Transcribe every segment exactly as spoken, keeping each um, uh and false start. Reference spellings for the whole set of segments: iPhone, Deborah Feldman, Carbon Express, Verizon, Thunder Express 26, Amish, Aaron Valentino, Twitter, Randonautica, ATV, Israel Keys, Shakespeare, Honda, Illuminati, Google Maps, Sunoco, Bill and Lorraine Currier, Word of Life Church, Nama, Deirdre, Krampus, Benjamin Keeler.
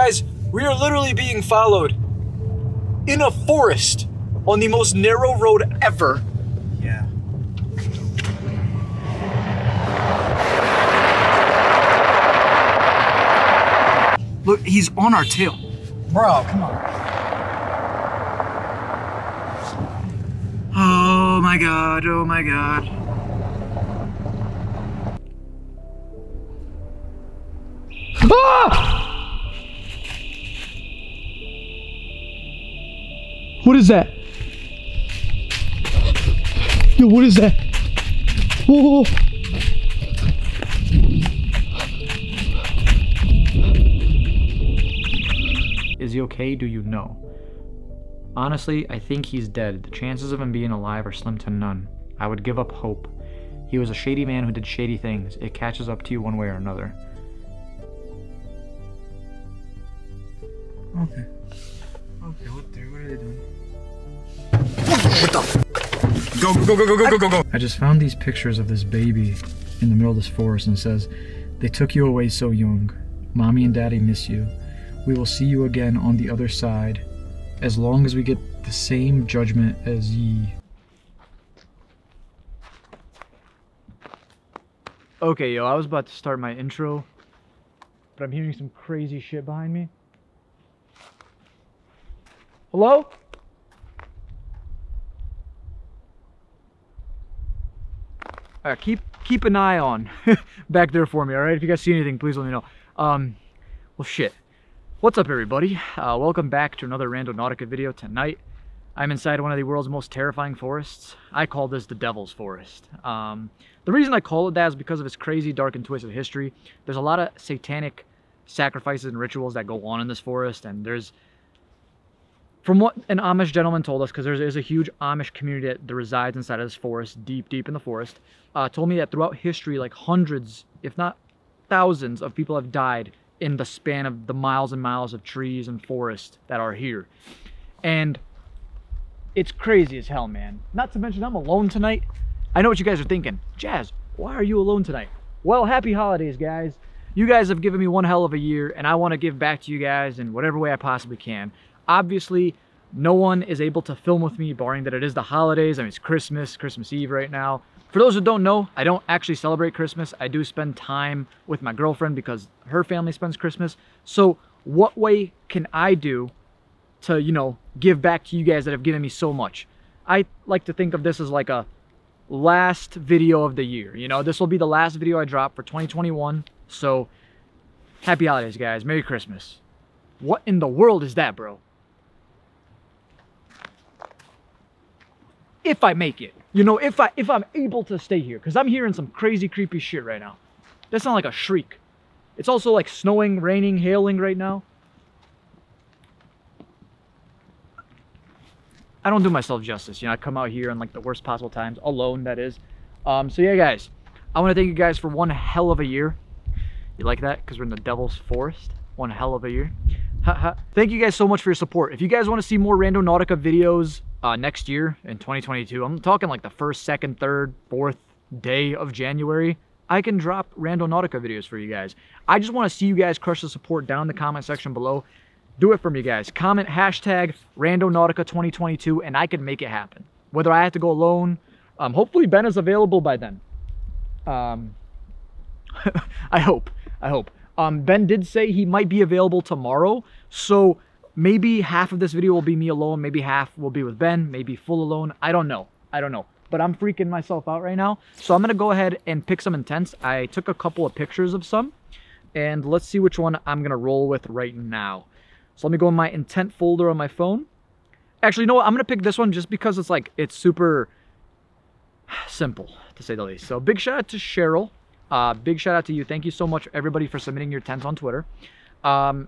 Guys, we are literally being followed in a forest on the most narrow road ever. Yeah. Look, he's on our tail. Bro, come on. Oh my God, oh my God. Ah! What is that? Yo, what is that? Whoa! Is he okay? Do you know? Honestly, I think he's dead. The chances of him being alive are slim to none. I would give up hope. He was a shady man who did shady things. It catches up to you one way or another. Okay. Okay, what are, what are they doing? What the f? Go, go, go, go, go, go, go, go! I just found these pictures of this baby in the middle of this forest, and it says, "They took you away so young. Mommy and Daddy miss you. We will see you again on the other side, as long as we get the same judgment as ye." Okay, yo, I was about to start my intro, but I'm hearing some crazy shit behind me. Hello? Alright, keep keep an eye on back there for me, alright? If you guys see anything, please let me know. Um, well shit. What's up, everybody? Uh, welcome back to another Randonautica video. Tonight, I'm inside one of the world's most terrifying forests. I call this the Devil's Forest. Um, the reason I call it that is because of its crazy, dark, and twisted history. There's a lot of satanic sacrifices and rituals that go on in this forest, and there's from what an Amish gentleman told us, because there is a huge Amish community that resides inside of this forest, deep, deep in the forest, uh, told me that throughout history, like hundreds, if not thousands, of people have died in the span of the miles and miles of trees and forests that are here. And it's crazy as hell, man. Not to mention, I'm alone tonight. I know what you guys are thinking. Jazz, why are you alone tonight? Well, happy holidays, guys. You guys have given me one hell of a year, and I want to give back to you guys in whatever way I possibly can. Obviously, no one is able to film with me, barring that it is the holidays. I mean, it's Christmas, Christmas Eve right now. For those who don't know, I don't actually celebrate Christmas. I do spend time with my girlfriend because her family spends Christmas. So what way can I do to, you know, give back to you guys that have given me so much? I like to think of this as like a last video of the year. You know, this will be the last video I drop for twenty twenty-one. So happy holidays, guys. Merry Christmas. What in the world is that, bro? If I make it, you know, if I if I'm able to stay here, because I'm hearing some crazy creepy shit right now. That sounds like a shriek. It's also like snowing, raining, hailing right now. I don't do myself justice, you know. I come out here in like the worst possible times, alone, that is. Um, so yeah, guys, I want to thank you guys for one hell of a year. You like that? Because we're in the Devil's Forest. One hell of a year. Thank you guys so much for your support. If you guys want to see more Randonautica videos. Uh, next year in twenty twenty-two, I'm talking like the first, second, third, fourth day of January, I can drop Randonautica videos for you guys. I just want to see you guys crush the support down in the comment section below. Do it for me, guys. Comment hashtag Randonautica twenty twenty-two and I can make it happen. Whether I have to go alone, um, hopefully Ben is available by then. Um, I hope. I hope. Um, Ben did say he might be available tomorrow, so maybe half of this video will be me alone. Maybe half will be with Ben. Maybe full alone. I don't know. I don't know. But I'm freaking myself out right now. So I'm going to go ahead and pick some intents. I took a couple of pictures of some. And let's see which one I'm going to roll with right now. So let me go in my intent folder on my phone. Actually, you know what? I'm going to pick this one just because it's like, it's super simple to say the least. So big shout out to Cheryl. Uh, big shout out to you. Thank you so much, everybody, for submitting your intents on Twitter. Um...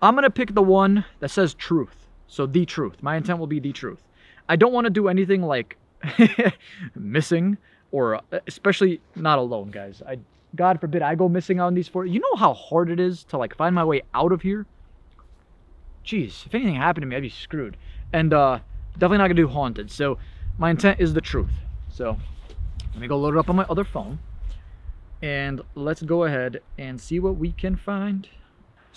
I'm going to pick the one that says truth. So the truth. My intent will be the truth. I don't want to do anything like missing or especially not alone, guys. I, God forbid I go missing out in these four. You know how hard it is to like find my way out of here? Jeez, if anything happened to me, I'd be screwed. And uh, definitely not going to do haunted. So my intent is the truth. So let me go load it up on my other phone. And let's go ahead and see what we can find.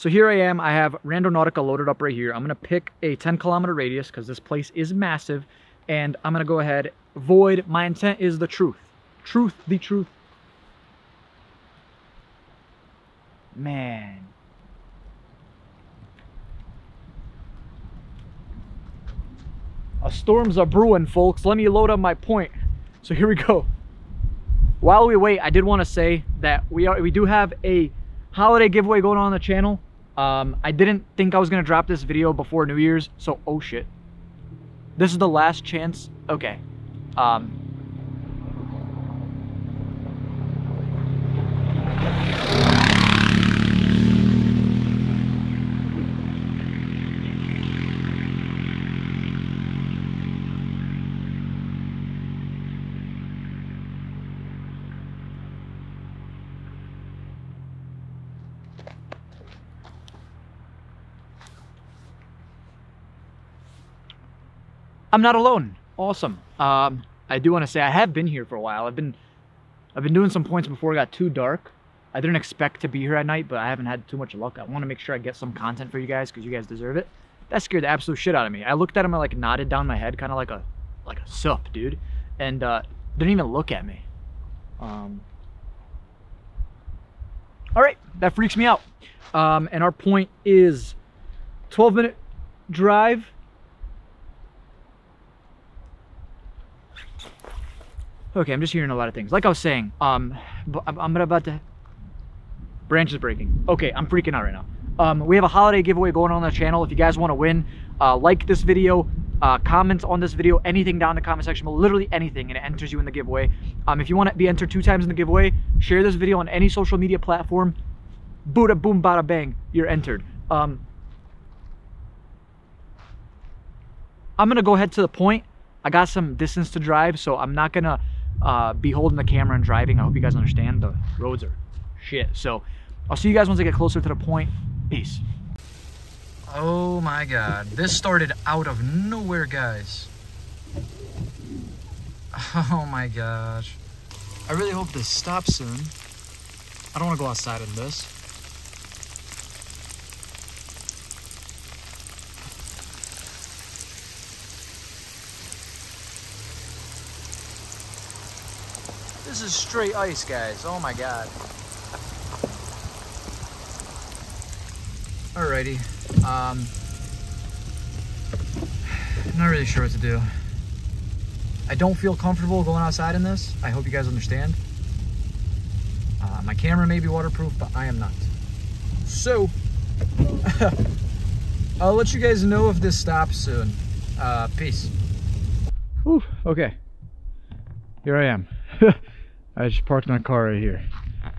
So here I am, I have Randonautica loaded up right here. I'm gonna pick a ten kilometer radius because this place is massive, and I'm gonna go ahead, void, my intent is the truth. Truth, the truth. Man. A storm's a brewing, folks. Let me load up my point. So here we go. While we wait, I did wanna say that we are we do have a holiday giveaway going on on the channel. Um, I didn't think I was gonna drop this video before New Year's, so oh shit. This is the last chance. Okay. Um, I'm not alone. Awesome. Um, I do want to say I have been here for a while. I've been, I've been doing some points before it got too dark. I didn't expect to be here at night, but I haven't had too much luck. I want to make sure I get some content for you guys because you guys deserve it. That scared the absolute shit out of me. I looked at him, I like nodded down my head, kind of like a, like a sup, dude, and uh, didn't even look at me. Um. All right, that freaks me out. Um, and our point is, twelve minute drive. Okay, I'm just hearing a lot of things. Like I was saying, um, I'm about to... Branch is breaking. Okay, I'm freaking out right now. Um, we have a holiday giveaway going on the channel. If you guys want to win, uh, like this video, uh, comment on this video, anything down in the comment section, but literally anything, and it enters you in the giveaway. Um, if you want to be entered two times in the giveaway, share this video on any social media platform. Booda boom, bada bang, you're entered. Um, I'm going to go ahead to the point. I got some distance to drive, so I'm not going to... Uh, be holding the camera and driving. I hope you guys understand the roads are shit. So I'll see you guys once I get closer to the point. Peace. Oh my God. This started out of nowhere, guys. Oh my gosh. I really hope this stops soon. I don't want to go outside in this. This is straight ice, guys. Oh my God. Alrighty. Um, not really sure what to do. I don't feel comfortable going outside in this. I hope you guys understand. Uh, my camera may be waterproof, but I am not. So, I'll let you guys know if this stops soon. Uh, peace. Whew, okay. Here I am. I just parked my car right here.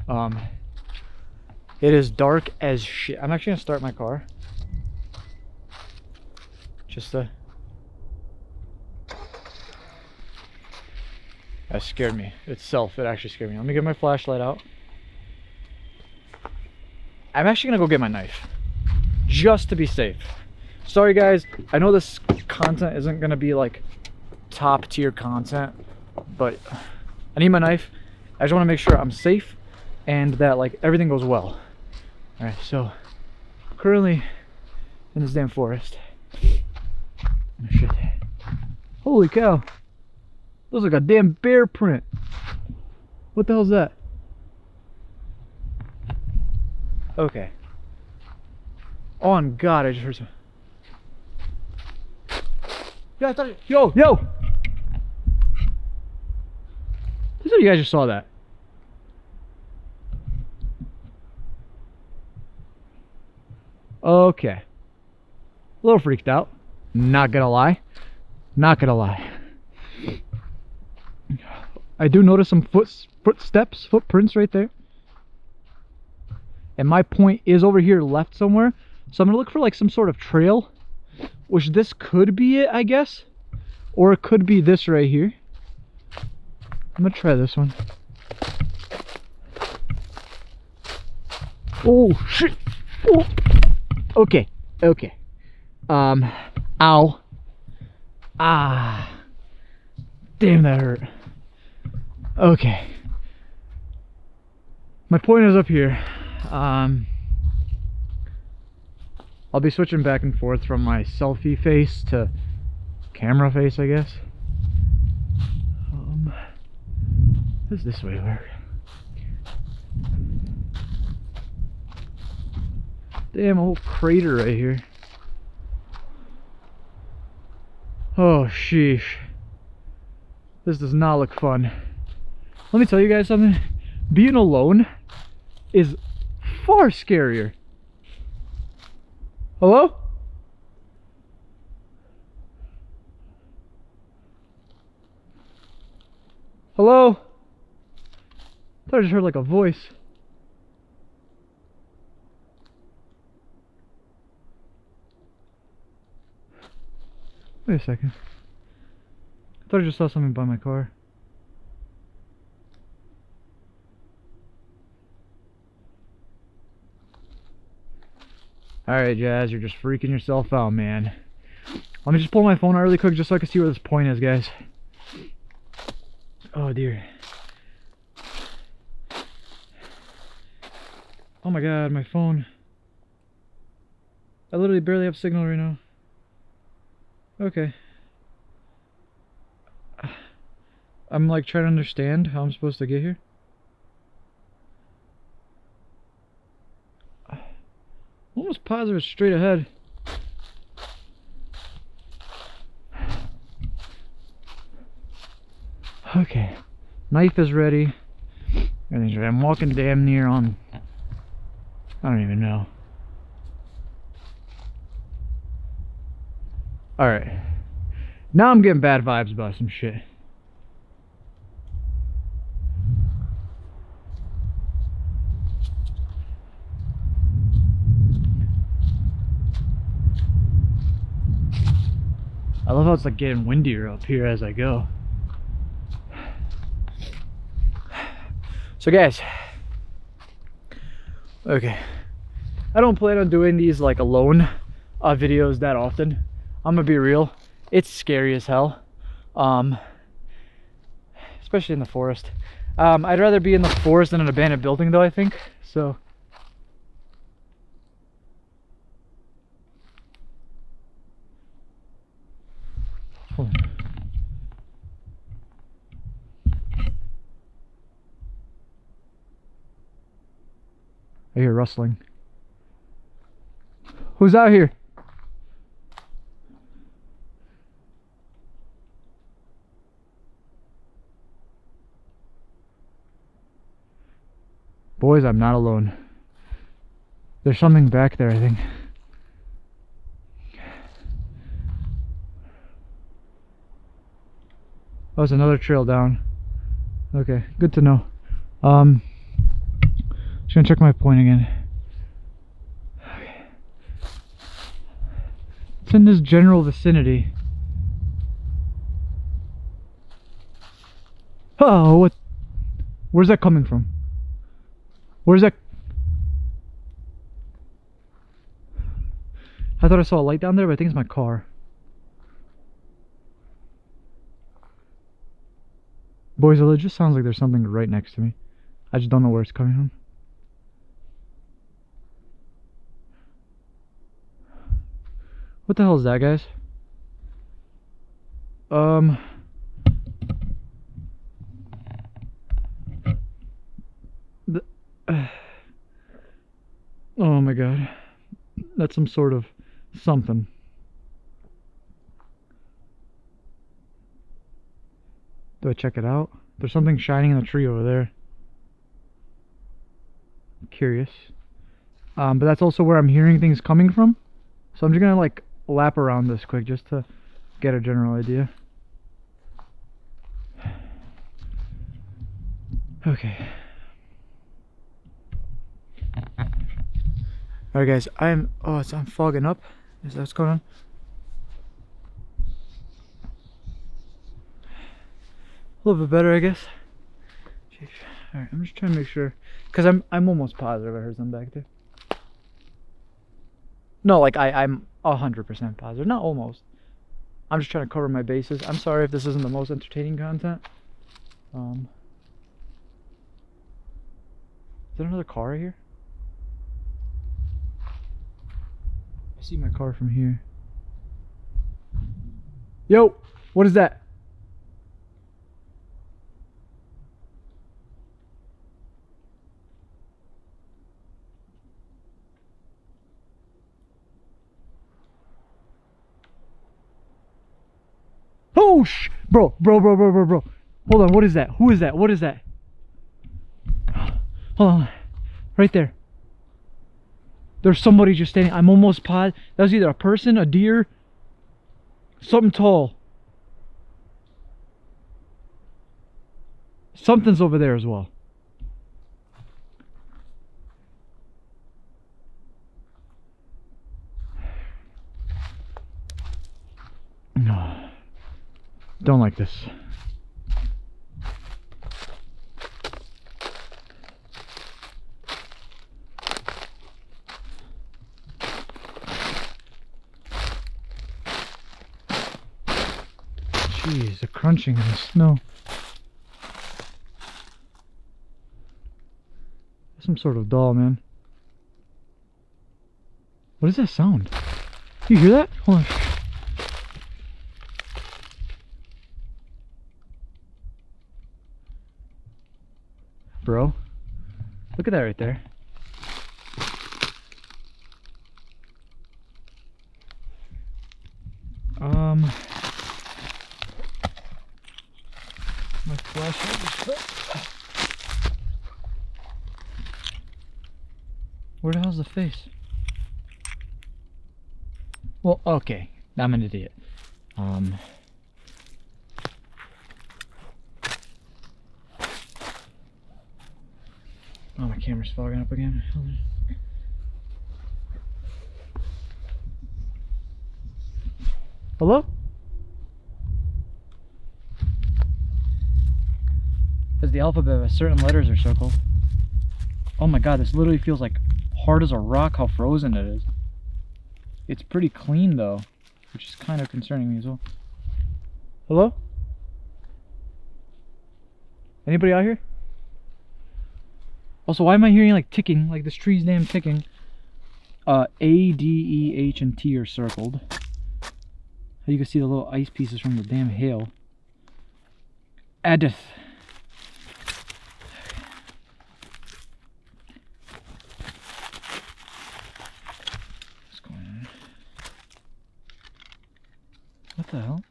Um, it is dark as shit. I'm actually gonna start my car. Just to... That scared me itself. It actually scared me. Let me get my flashlight out. I'm actually gonna go get my knife. Just to be safe. Sorry guys, I know this content isn't gonna be like top tier content, but I need my knife. I just want to make sure I'm safe and that like everything goes well. All right, so currently in this damn forest. Oh, shit. Holy cow. Those are goddamn bear print. What the hell's that? Okay. Oh my God, I just heard some. Yeah, I thought it... Yo, yo! You guys just saw that. Okay. A little freaked out. Not gonna lie. Not gonna lie. I do notice some foot, footsteps, footprints right there. And my point is over here left somewhere. So I'm gonna look for like some sort of trail. Which this could be it, I guess. Or it could be this right here. I'm gonna try this one. Oh shit! Oh. Okay, okay. Um, ow. Ah. Damn, that hurt. Okay. My point is up here. Um, I'll be switching back and forth from my selfie face to camera face, I guess. Um, does this way work? Damn, a whole crater right here. Oh, sheesh. This does not look fun. Let me tell you guys something. Being alone is far scarier. Hello? Hello? I thought I just heard like a voice. Wait a second. I thought I just saw something by my car. Alright, Jazz, you're just freaking yourself out, man. Let me just pull my phone out really quick just so I can see where this point is, guys. Oh, dear. Oh my god, my phone. I literally barely have signal right now. Okay. I'm like trying to understand how I'm supposed to get here. I'm almost positive it's straight ahead. Okay. Knife is ready. Everything's ready. I'm walking damn near on. I don't even know. Alright. Now I'm getting bad vibes about some shit. I love how it's like getting windier up here as I go. So guys. Okay. I don't plan on doing these like alone uh, videos that often. I'm gonna be real, it's scary as hell, um, especially in the forest. Um, I'd rather be in the forest than an abandoned building though, I think, so. Hold on. I hear rustling. Who's out here? Boys, I'm not alone. There's something back there, I think. Oh, there's another trail down. Okay, good to know. Um, just gonna check my point again. Okay. It's in this general vicinity. Oh, what? Where's that coming from? Where's that? I thought I saw a light down there, but I think it's my car. Boys, it just sounds like there's something right next to me. I just don't know where it's coming from. What the hell is that, guys? Um... Oh my god. That's some sort of something. Do I check it out? There's something shining in the tree over there. I'm curious. Um, but that's also where I'm hearing things coming from. So I'm just gonna like lap around this quick just to get a general idea. Okay. Alright guys, I'm, oh, it's, I'm fogging up. Is that what's going on? A little bit better, I guess. Alright, I'm just trying to make sure. Because I'm, I'm almost positive I heard something back there. No, like, I, I'm one hundred percent positive. Not almost. I'm just trying to cover my bases. I'm sorry if this isn't the most entertaining content. Um, is there another car right here? I see my car from here. Yo, what is that? Oh, sh bro, bro, bro, bro, bro, bro. Hold on, what is that? Who is that? What is that? Hold on, right there. There's somebody just standing. I'm almost positive. That was either a person, a deer, something tall. Something's over there as well. No, don't like this. Jeez, the crunching in the snow. Some sort of doll, man. What is that sound? You hear that? Hold on. Bro, look at that right there. Um... My flashlight. Where the hell's the face? Well, okay, I'm an idiot. Um, oh, my camera's fogging up again. Hello? As the alphabet of certain letters are circled. Oh my god, this literally feels like hard as a rock how frozen it is. It's pretty clean though, which is kind of concerning me as well. Hello? Anybody out here? Also, why am I hearing like ticking, like this tree's damn ticking? Uh, A, D, E, H, and T are circled. You can see the little ice pieces from the damn hail. Adith. What the hell?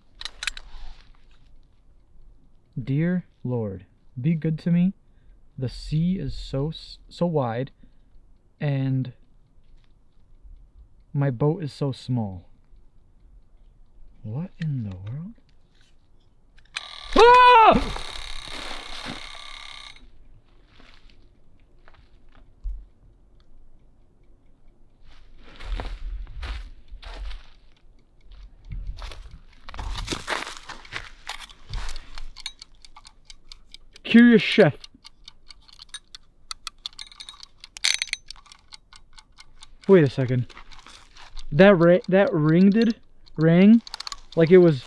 Dear Lord, be good to me. The sea is so so wide, and my boat is so small. What in the world? Ah! Curious Chef. Wait a second. That ra that ring did rang like it was.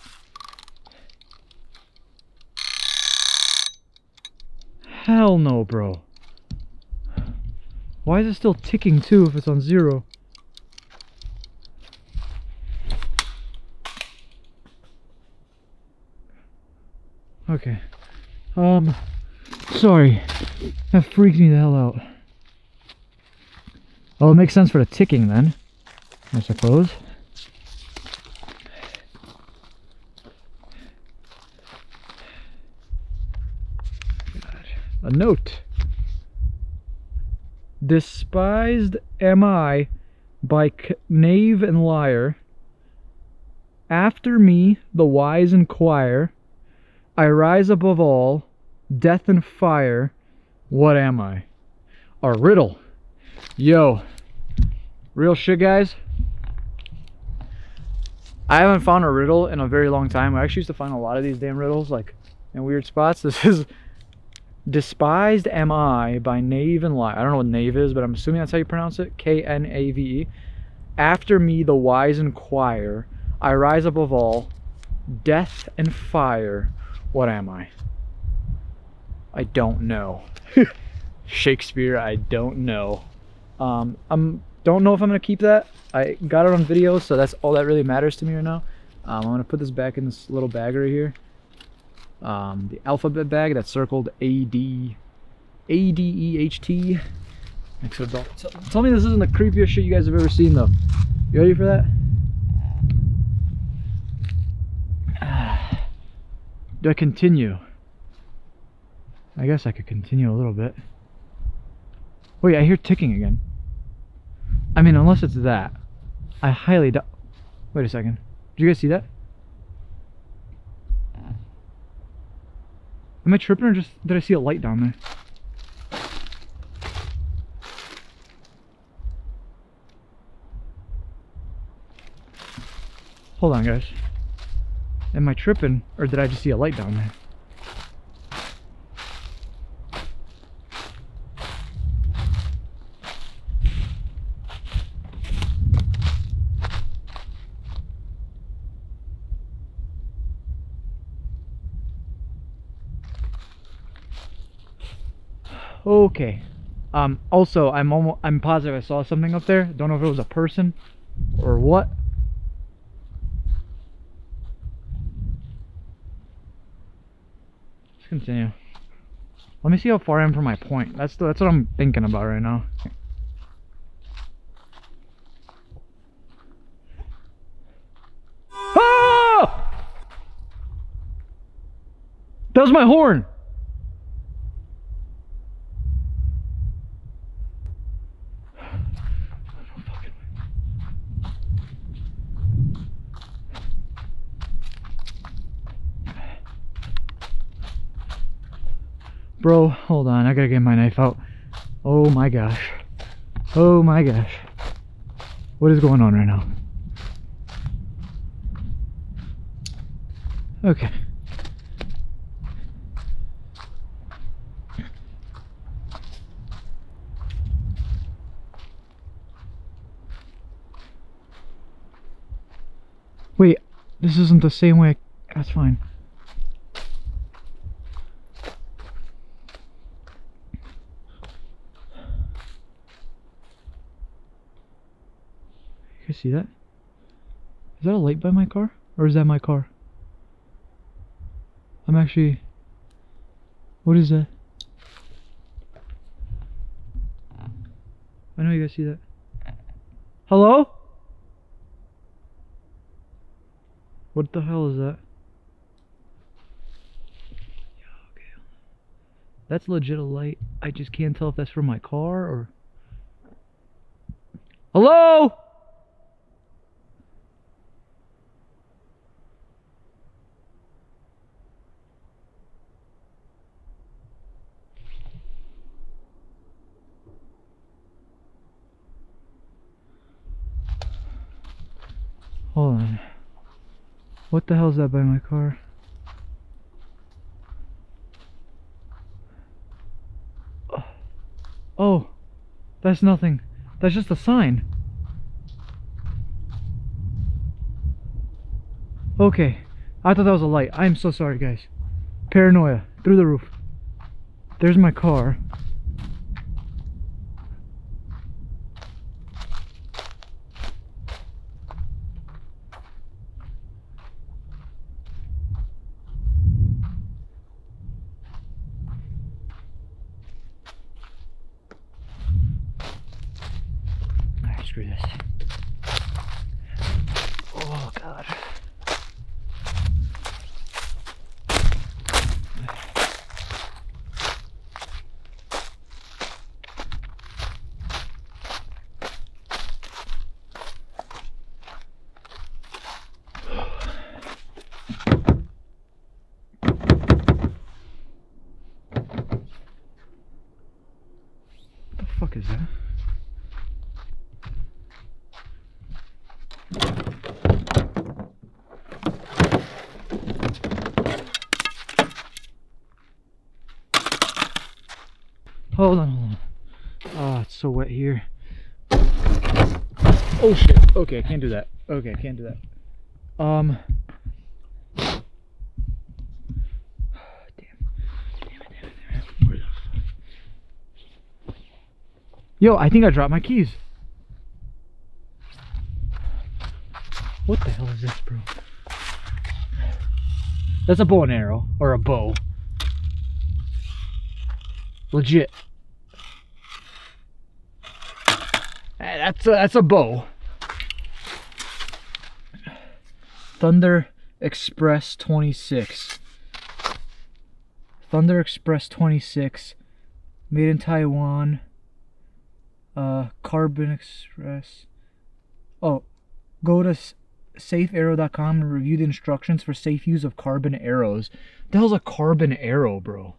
Hell no, bro. Why is it still ticking too if it's on zero? Okay. Um. Sorry, that freaked me the hell out. Oh, well, it makes sense for the ticking then, I suppose. A note. Despised am I by knave and liar. After me the wise inquire. I rise above all. Death and fire, what am I? A riddle. Yo, real shit guys, I haven't found a riddle in a very long time. I actually used to find a lot of these damn riddles like in weird spots. This is despised am I by knave and lie. I don't know what knave is, but I'm assuming that's how you pronounce it. K N A V E. After me the wise inquire. I rise above all. Death and fire, what am I? I don't know. Shakespeare, I don't know. Um, I'm Don't know if I'm gonna keep that. I got it on video, so that's all that really matters to me right now. Um, I'm gonna put this back in this little bag right here. Um, the alphabet bag that's circled A D E H T. Tell me this isn't the creepiest shit you guys have ever seen though. You ready for that? Do I continue? I guess I could continue a little bit. Wait, I hear ticking again. I mean, unless it's that. I highly doubt. Wait a second. Did you guys see that? Am I tripping or just did I see a light down there? Hold on, guys. Am I tripping or did I just see a light down there? Okay. Um, also, I'm almost, I'm positive I saw something up there. Don't know if it was a person or what. Let's continue. Let me see how far I am from my point. That's the, that's what I'm thinking about right now. Oh! That was my horn. Bro, hold on, I gotta get my knife out. Oh my gosh. Oh my gosh. What is going on right now? Okay. Wait, this isn't the same way. That's fine. See that? Is that a light by my car? Or is that my car? I'm actually... What is that? I know you guys see that. Hello? What the hell is that? That's legit a light. I just can't tell if that's from my car or... Hello? Hold on. What the hell is that by my car? Oh, that's nothing. That's just a sign. Okay, I thought that was a light. I am so sorry, guys. Paranoia through the roof. There's my car. Screw this. Oh god. What the fuck is that? Hold on, hold on. Ah, oh, it's so wet here. Oh shit. Okay, I can't do that. Okay, I can't do that. Um. Damn. Damn it, damn it, damn it. Where the fuck? Yo, I think I dropped my keys. What the hell is this, bro? That's a bow and arrow, or a bow. Legit. Hey, that's a, that's a bow. Thunder Express twenty-six. Thunder Express twenty-six, made in Taiwan. Uh, Carbon Express. Oh, go to safe arrow dot com and review the instructions for safe use of carbon arrows. What the hell's a carbon arrow, bro?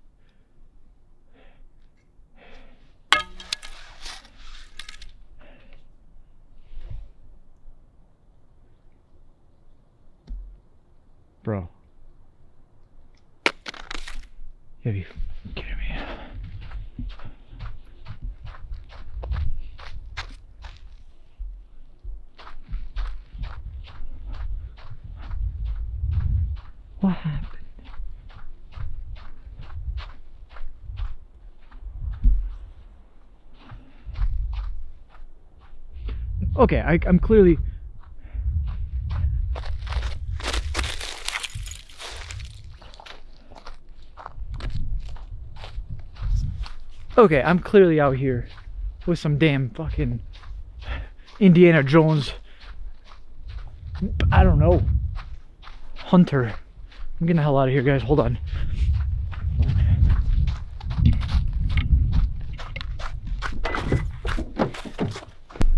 Bro. You gotta be kidding me. What happened? Okay, I, I'm clearly... Okay, I'm clearly out here with some damn fucking Indiana Jones, I don't know, hunter. I'm getting the hell out of here, guys. Hold on.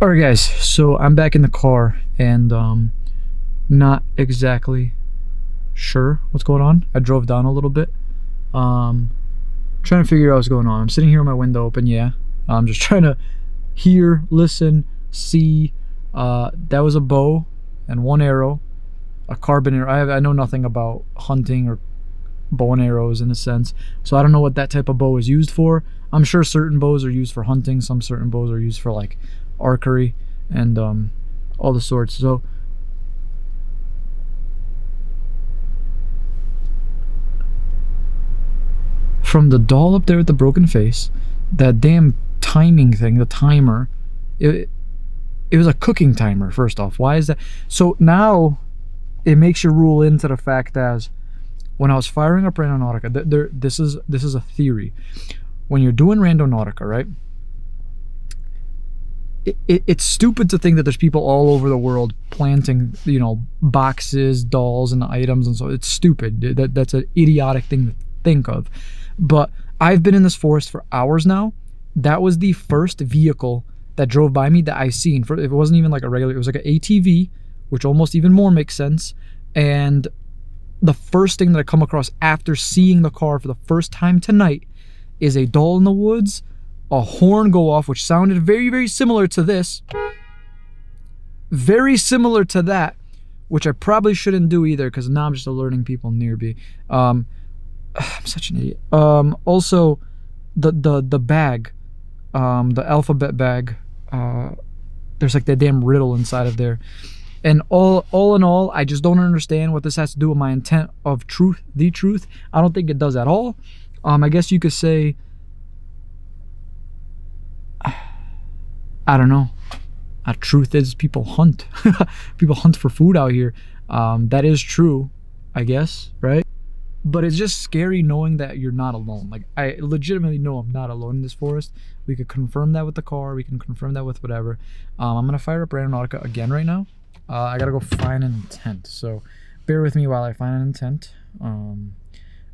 All right, guys. So I'm back in the car and um, not exactly sure what's going on. I drove down a little bit. Um... Trying to figure out what's going on. I'm sitting here with my window open, yeah. I'm just trying to hear, listen, see. Uh, that was a bow and one arrow, a carbon arrow. I, have, I know nothing about hunting or bow and arrows in a sense, so I don't know what that type of bow is used for. I'm sure certain bows are used for hunting. Some certain bows are used for like archery and um, all the sorts. So. From the doll up there with the broken face, that damn timing thing, the timer, it, it was a cooking timer, first off. Why is that? So now it makes you rule into the fact as when I was firing up Randonautica, th there, this is this is a theory. When you're doing Randonautica, right, it, it, it's stupid to think that there's people all over the world planting, you know, boxes, dolls, and items, and so it's stupid. That, that's an idiotic thing to think of. But I've been in this forest for hours now. That was the first vehicle that drove by me that I seen. For, it wasn't even like a regular, it was like an A T V, which almost even more makes sense. And the first thing that I come across after seeing the car for the first time tonight is a doll in the woods, a horn go off, which sounded very, very similar to this. Very similar to that, which I probably shouldn't do either because now I'm just alerting people near me. Um, I'm such an idiot. Um, also, the the the bag, um, the alphabet bag. Uh, there's like that damn riddle inside of there, and all all in all, I just don't understand what this has to do with my intent of truth, the truth. I don't think it does at all. Um, I guess you could say, I don't know. The truth is, people hunt. People hunt for food out here. Um, that is true, I guess, right? But it's just scary knowing that you're not alone. Like, I legitimately know I'm not alone in this forest. We could confirm that with the car. We can confirm that with whatever. Um, I'm going to fire up Randonautica again right now. Uh, I got to go find an intent. So bear with me while I find an intent. Um,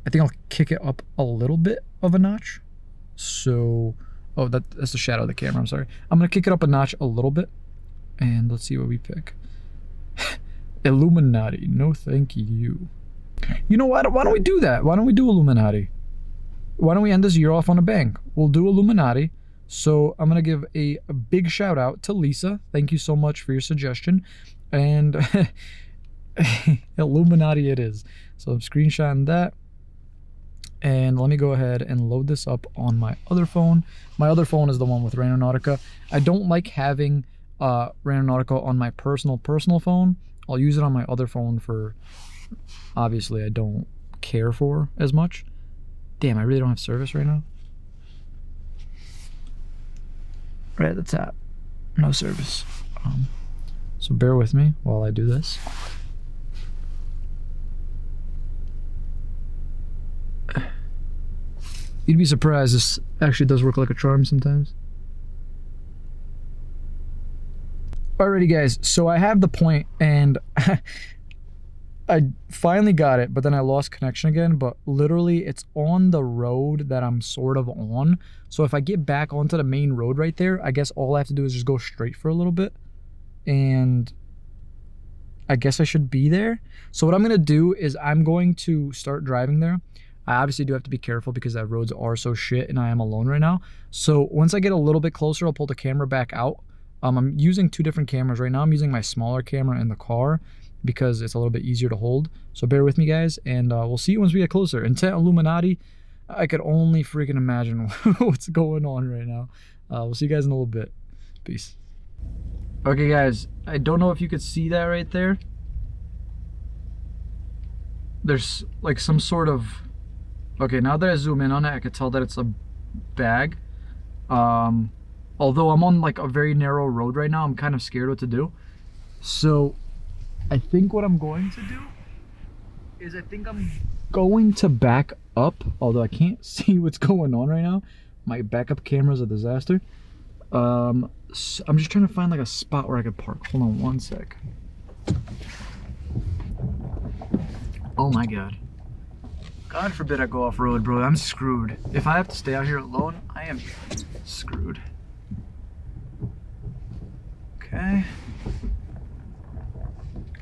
I think I'll kick it up a little bit of a notch. So, oh, that, that's the shadow of the camera. I'm sorry. I'm going to kick it up a notch a little bit. And let's see what we pick. Illuminati. No, thank you. You know what? Why don't we do that? Why don't we do Illuminati? Why don't we end this year off on a bang? We'll do Illuminati. So I'm going to give a, a big shout out to Lisa. Thank you so much for your suggestion. And Illuminati it is. So I'm screenshotting that. And let me go ahead and load this up on my other phone. My other phone is the one with Randonautica. I don't like having uh, Randonautica on my personal, personal phone. I'll use it on my other phone for... obviously I don't care for as much. Damn, I really don't have service right now. Right at the top, no service. Um, So bear with me while I do this. You'd be surprised, this actually does work like a charm sometimes. Alrighty guys, so I have the point and I finally got it, but then I lost connection again, but literally it's on the road that I'm sort of on. So if I get back onto the main road right there, I guess all I have to do is just go straight for a little bit and I guess I should be there. So what I'm gonna do is I'm going to start driving there. I obviously do have to be careful because that roads are so shit and I am alone right now. So once I get a little bit closer, I'll pull the camera back out. Um, I'm using two different cameras right now. I'm using my smaller camera in the car because it's a little bit easier to hold. So bear with me guys, and uh, we'll see you once we get closer. Intent Illuminati, I could only freaking imagine what's going on right now. Uh, we'll see you guys in a little bit. Peace. Okay guys, I don't know if you could see that right there. There's like some sort of, okay, now that I zoom in on it, I could tell that it's a bag. Um, although I'm on like a very narrow road right now, I'm kind of scared what to do. So I think what I'm going to do is I think I'm going to back up, although I can't see what's going on right now. My backup camera's a disaster. Um, so I'm just trying to find like a spot where I could park. Hold on one sec. Oh my God. God forbid I go off road, bro. I'm screwed. If I have to stay out here alone, I am screwed. Okay.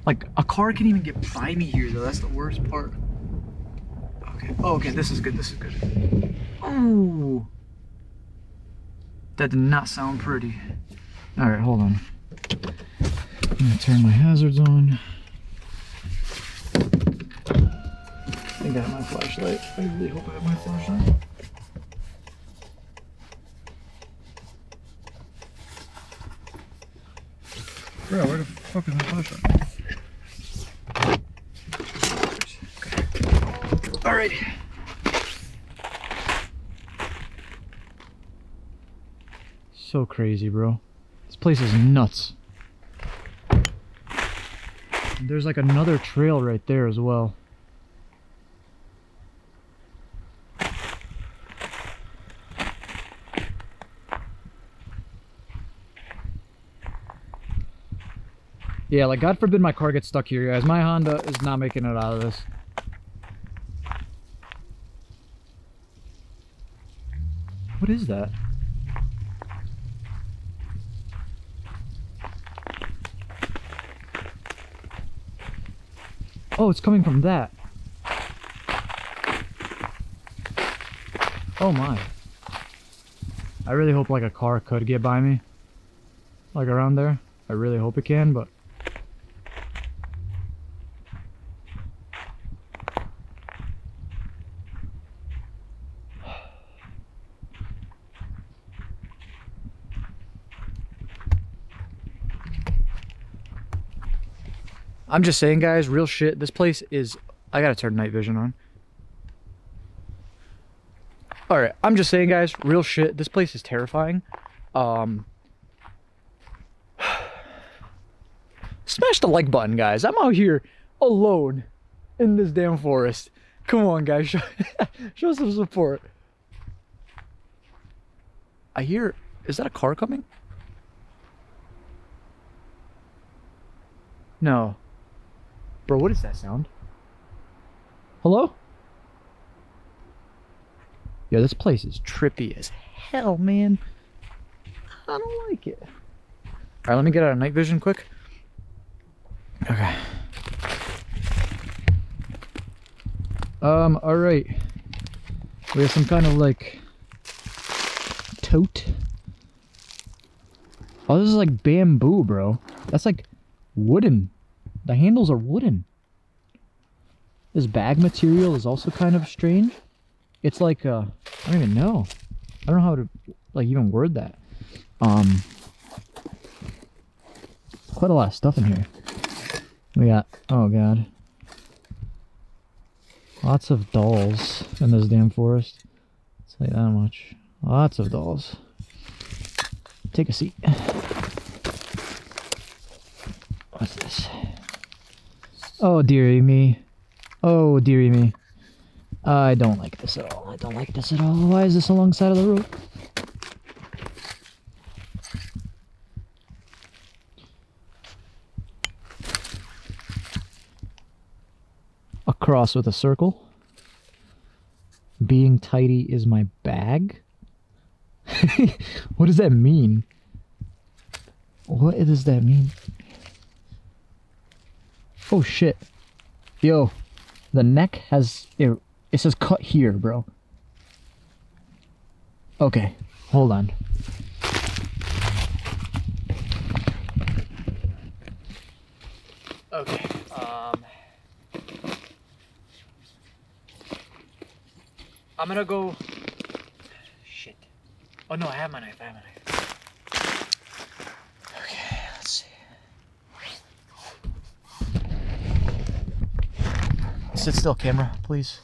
Like, a car can't even get by me here, though. That's the worst part. Okay. Oh, okay. This is good. This is good. Oh. That did not sound pretty. All right. Hold on. I'm going to turn my hazards on. I think I have my flashlight. I really hope I have my flashlight. Bro, where the fuck is my flashlight? Okay. Alrighty. So crazy, bro. This place is nuts. And there's like another trail right there as well. Yeah, like God forbid my car gets stuck here, guys. My Honda is not making it out of this. What is that? Oh, it's coming from that. Oh my. I really hope like a car could get by me. Like around there. I really hope it can, but... I'm just saying guys, real shit, this place is, I gotta turn night vision on. Alright, I'm just saying guys, real shit, this place is terrifying. Um, smash the like button guys, I'm out here alone in this damn forest. Come on guys, show, show some support. I hear, is that a car coming? No. Bro, what is that sound? Hello? Yeah, this place is trippy as hell, man. I don't like it. All right, let me get out of night vision quick. Okay. Um, all right. We have some kind of like tote. Oh, this is like bamboo, bro. That's like wooden. The handles are wooden. This bag material is also kind of strange. It's like, uh, I don't even know. I don't know how to, like, even word that. Um, quite a lot of stuff in here. We got, oh god. Lots of dolls in this damn forest. It's like that much. Lots of dolls. Take a seat. What's this? Oh, dearie me. Oh, dearie me. I don't like this at all. I don't like this at all. Why is this alongside of the road? A cross with a circle. Being tidy is my bag? What does that mean? What does that mean? Oh shit. Yo. The neck has... It, it says cut here, bro. Okay. Hold on. Okay. Um... I'm gonna go... Shit. Oh no, I have my knife. I have my knife. Okay, let's see. Sit still, camera, please.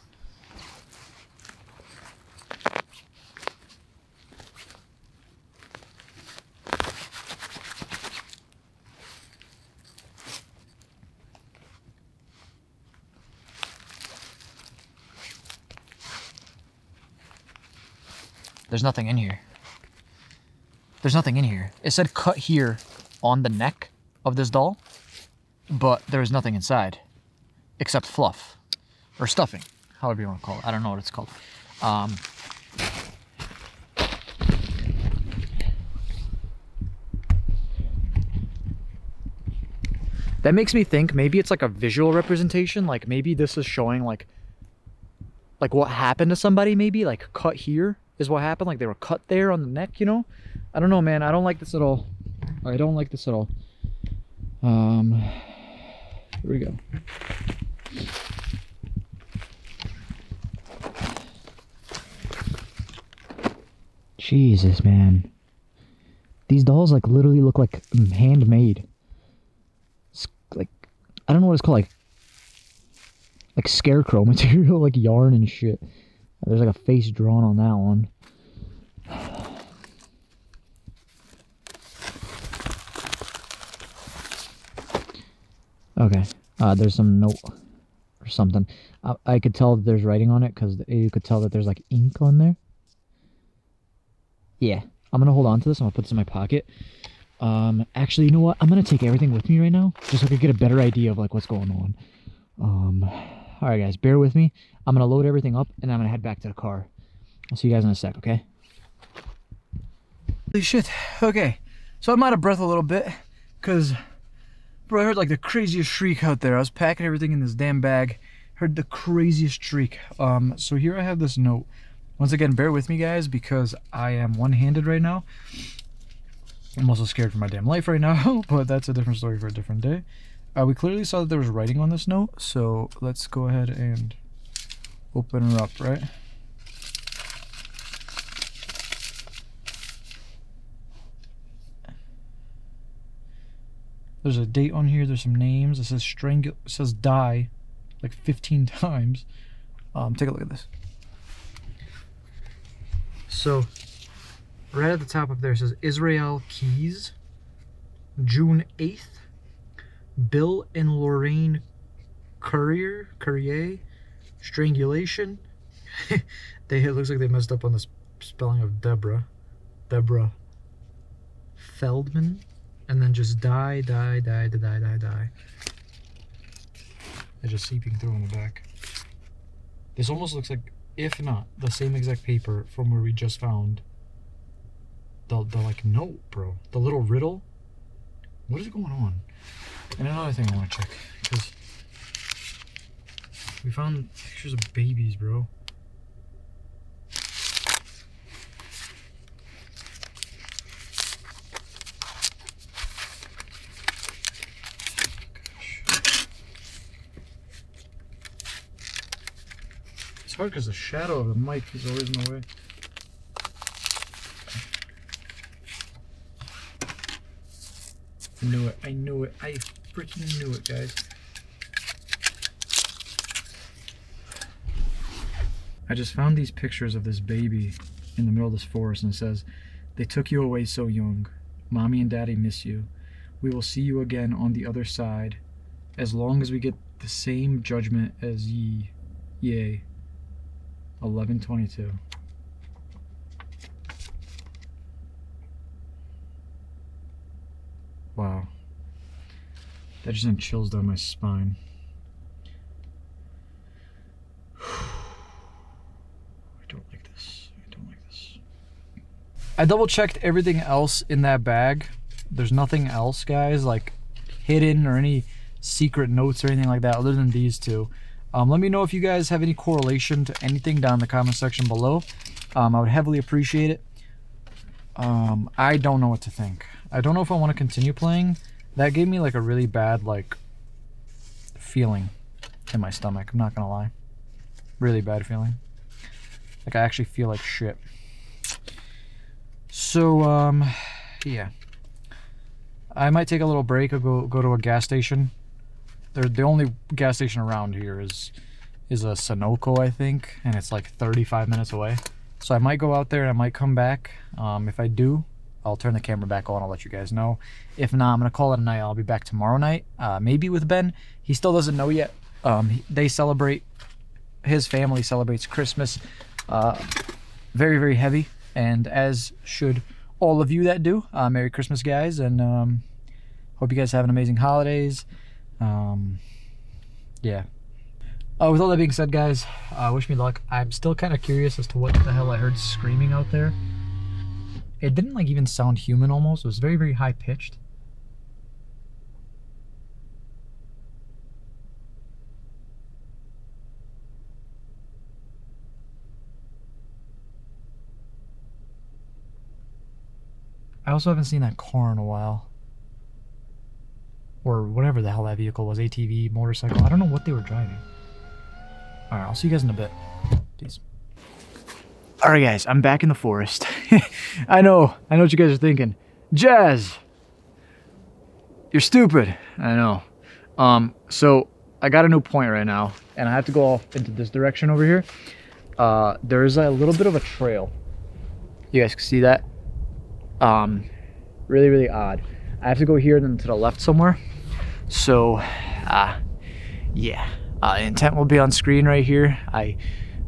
There's nothing in here. There's nothing in here. It said cut here on the neck of this doll, but there is nothing inside except fluff. Or stuffing, however you want to call it. I don't know what it's called. Um, that makes me think maybe it's like a visual representation. Like maybe this is showing like, like what happened to somebody maybe. Like cut here is what happened. Like they were cut there on the neck, you know? I don't know, man. I don't like this at all. I don't like this at all. Um, here we go. Jesus, man. These dolls, like, literally look, like, handmade. It's, like, I don't know what it's called, like, like, scarecrow material, like, yarn and shit. There's, like, a face drawn on that one. Okay. Uh, there's some note or something. I, I could tell that there's writing on it, because you could tell that there's, like, ink on there. Yeah, I'm gonna hold on to this. I'm gonna put this in my pocket. Um, actually, you know what? I'm gonna take everything with me right now, just so I could get a better idea of like what's going on. Um, all right, guys, bear with me. I'm gonna load everything up, and I'm gonna head back to the car. I'll see you guys in a sec, okay? Holy shit. Okay, so I'm out of breath a little bit, cause bro, I heard like the craziest shriek out there. I was packing everything in this damn bag, heard the craziest shriek. Um, so here I have this note. Once again, bear with me, guys, because I am one-handed right now. I'm also scared for my damn life right now, but that's a different story for a different day. Uh, we clearly saw that there was writing on this note, so let's go ahead and open her up, right? There's a date on here. There's some names. It says strangle. It says die, like fifteen times. Um, take a look at this. So, right at the top up there it says Israel Keys, June eighth, Bill and Lorraine Currier, Currier, strangulation. They, it looks like they messed up on the sp spelling of Deborah, Deborah Feldman, and then just die, die, die, die, die, die, die. They're just seeping through in the back. This almost looks like, if not the same exact paper from where we just found the, the like note, bro, the little riddle. What is going on? And another thing I want to check, because we found pictures of babies, bro. Hard because the shadow of the mic is always in the way. I knew it, I knew it, I freaking knew it, guys. I just found these pictures of this baby in the middle of this forest, and it says, "They took you away so young. Mommy and Daddy miss you. We will see you again on the other side, as long as we get the same judgment as ye. Yea. eleven twenty-two. Wow. That just sent chills down my spine. I double checked everything else in that bag. There's nothing else, guys, like hidden or any secret notes or anything like that other than these two. Um, let me know if you guys have any correlation to anything down in the comment section below. Um, I would heavily appreciate it. Um, I don't know what to think. I don't know if I want to continue playing. That gave me like a really bad like feeling in my stomach. I'm not gonna lie. Really bad feeling. Like I actually feel like shit. So, um, yeah, I might take a little break or go, go to a gas station. They're, the only gas station around here is is a Sunoco, I think, and it's like thirty-five minutes away. So I might go out there and I might come back. Um, if I do, I'll turn the camera back on. I'll let you guys know. If not, I'm going to call it a night. I'll be back tomorrow night, uh, maybe with Ben. He still doesn't know yet. Um, he, they celebrate, his family celebrates Christmas uh, very, very heavy. And as should all of you that do, uh, Merry Christmas, guys, and um, hope you guys have an amazing holidays. Um, yeah. Uh, with all that being said, guys, uh, wish me luck. I'm still kind of curious as to what the hell I heard screaming out there. It didn't like even sound human almost. It was very, very high pitched. I also haven't seen that car in a while. Or whatever the hell that vehicle was. A T V, motorcycle. I don't know what they were driving. Alright, I'll see you guys in a bit. Peace. Alright guys, I'm back in the forest. I know. I know what you guys are thinking. Jazz! You're stupid. I know. Um, so, I got a new point right now. And I have to go off into this direction over here. Uh, there is a little bit of a trail. You guys can see that? Um, really, really odd. I have to go here and then to the left somewhere. So, uh, yeah. Uh, intent will be on screen right here. I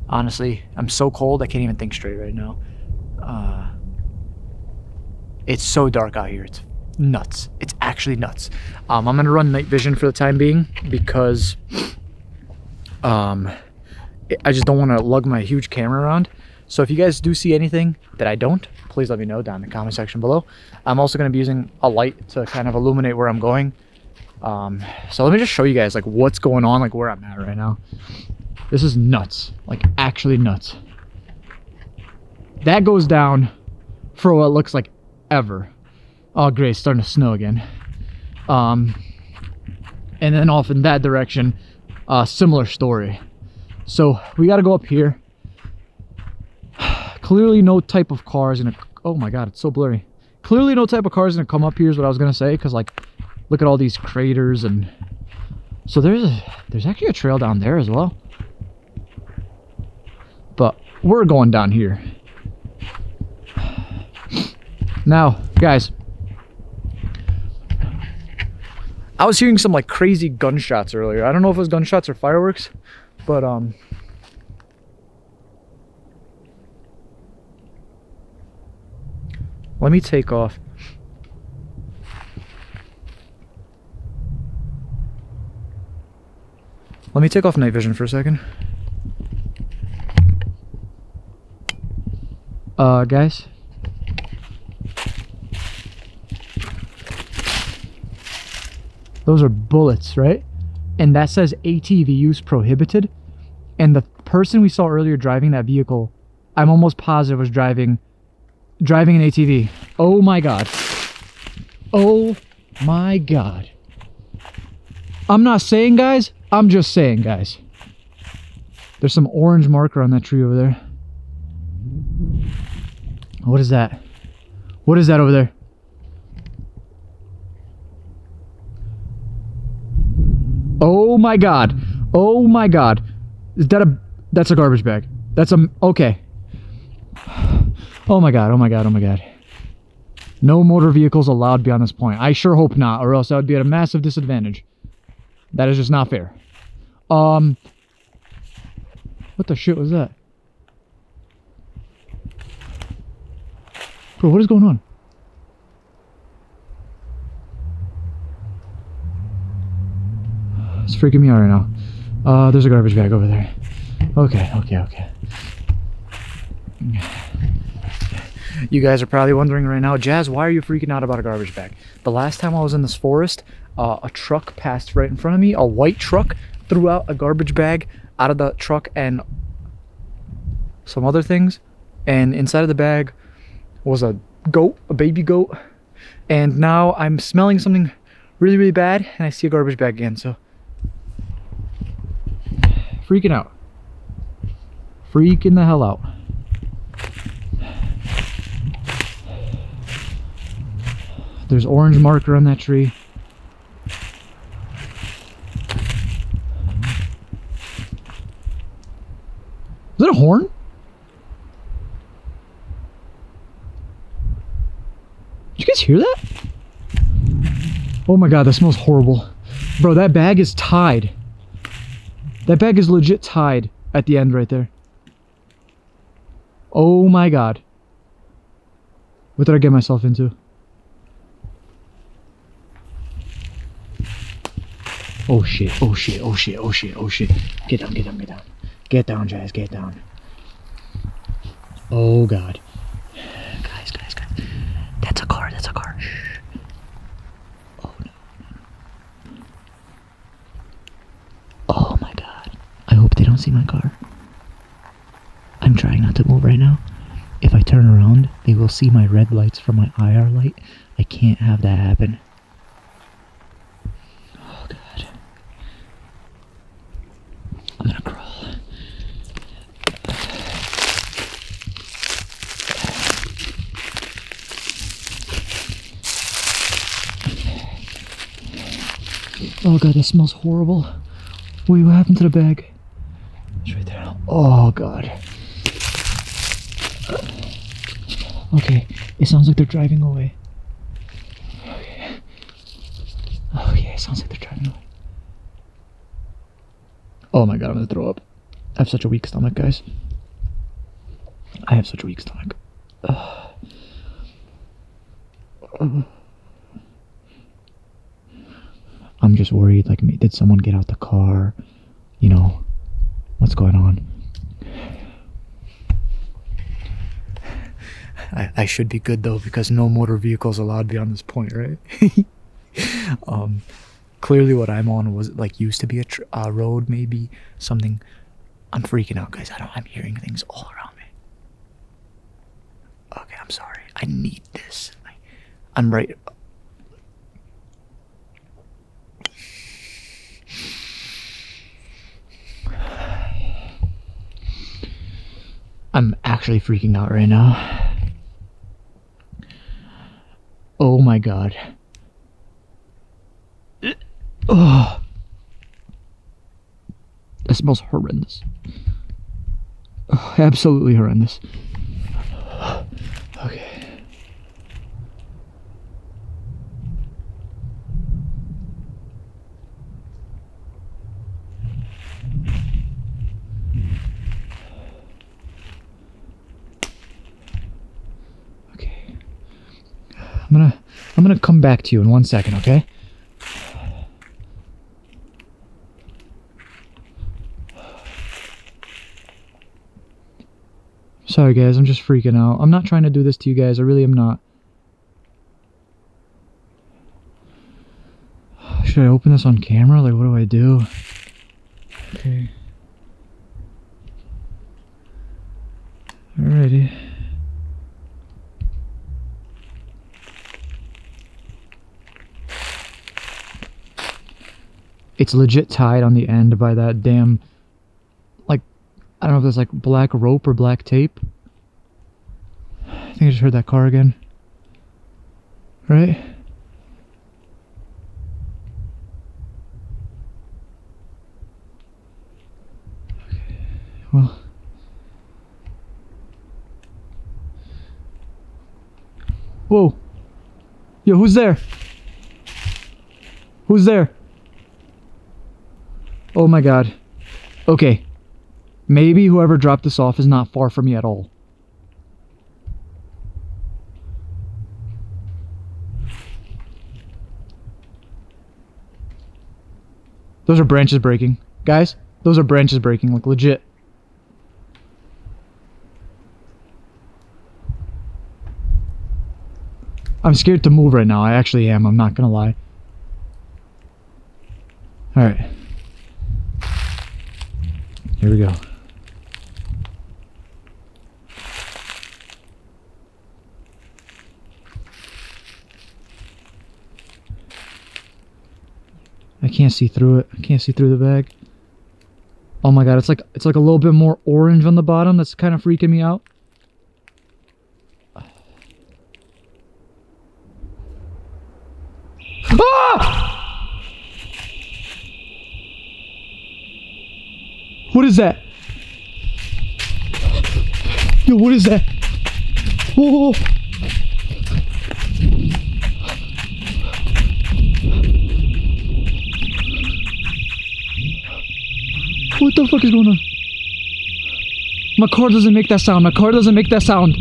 honestly, I'm so cold. I can't even think straight right now. Uh, it's so dark out here. It's nuts. It's actually nuts. Um, I'm going to run night vision for the time being because, um, I just don't want to lug my huge camera around. So if you guys do see anything that I don't, please let me know down in the comment section below. I'm also going to be using a light to kind of illuminate where I'm going. Um, so let me just show you guys like what's going on, like where I'm at right now. This is nuts, like actually nuts. That goes down for what looks like ever. Oh great, it's starting to snow again. Um, and then off in that direction, uh, similar story. So we got to go up here. Clearly no type of car is gonna, oh my god, it's so blurry. Clearly no type of car is gonna come up here is what I was gonna say, because like look at all these craters. And so there's a there's actually a trail down there as well, but we're going down here now, guys. I was hearing some like crazy gunshots earlier. I don't know if it was gunshots or fireworks, but um let me take off. Let me take off night vision for a second. Uh, guys. Those are bullets, right? And that says A T V use prohibited. And the person we saw earlier driving that vehicle, I'm almost positive was driving... driving an A T V. Oh my god. Oh my god. I'm not saying, guys. I'm just saying, guys. There's some orange marker on that tree over there. What is that? What is that over there? Oh my god. Oh my god. Is that a... that's a garbage bag. That's a... okay. Oh my god, oh my god, oh my god. No motor vehicles allowed beyond this point. I sure hope not, or else I would be at a massive disadvantage. That is just not fair. Um, what the shit was that? Bro, what is going on? It's freaking me out right now. Uh, there's a garbage bag over there. Okay, okay, okay. You guys are probably wondering right now, Jazz, why are you freaking out about a garbage bag? The last time I was in this forest, uh, a truck passed right in front of me. A white truck threw out a garbage bag out of the truck and some other things. And inside of the bag was a goat, a baby goat. And now I'm smelling something really, really bad, and I see a garbage bag again, so... Freaking out. Freaking the hell out. There's orange marker on that tree. Is that a horn? Did you guys hear that? Oh my god, that smells horrible. Bro, that bag is tied. That bag is legit tied at the end right there. Oh my god. What did I get myself into? Oh shit, oh shit, oh shit, oh shit, oh shit. Get down, get down, get down. Get down, Jazz, get down. Oh god. Guys, guys, guys. That's a car, that's a car. Shh. Oh no. Oh my god. I hope they don't see my car. I'm trying not to move right now. If I turn around, they will see my red lights from my I R light. I can't have that happen. I'm gonna crawl. Oh god, that smells horrible. Wait, what happened to the bag? It's right there. Oh god. Okay, it sounds like they're driving away. Okay. Okay, it sounds like they're driving away. Oh my god, I'm gonna throw up. I have such a weak stomach, guys. I have such a weak stomach. Ugh. I'm just worried, like, did someone get out the car? You know, what's going on? I, I should be good, though, because no motor vehicles allowed beyond this point, right? um... Clearly what I'm on was, like, used to be a tr uh, road, maybe, something. I'm freaking out, guys. I don't, I'm hearing things all around me. Okay, I'm sorry. I need this. I, I'm right. I'm actually freaking out right now. Oh, my God. Oh, that smells horrendous. Oh, absolutely horrendous. Okay. Okay. I'm gonna, I'm gonna come back to you in one second, okay? Sorry guys, I'm just freaking out. I'm not trying to do this to you guys. I really am not. Should I open this on camera? Like, what do I do? Okay. Alrighty. It's legit tied on the end by that damn... I don't know if that's like black rope or black tape. I think I just heard that car again. Right? Okay. Well. Whoa. Yo, who's there? Who's there? Oh my god. Okay. Maybe whoever dropped this off is not far from me at all. Those are branches breaking. Guys, those are branches breaking, like legit. I'm scared to move right now. I actually am. I'm not gonna lie. Alright. Here we go. I can't see through it. I can't see through the bag. Oh my god, it's like it's like a little bit more orange on the bottom. That's kind of freaking me out. Ah! What is that? Yo, what is that? Whoa! What the fuck is going on? My car doesn't make that sound. My car doesn't make that sound.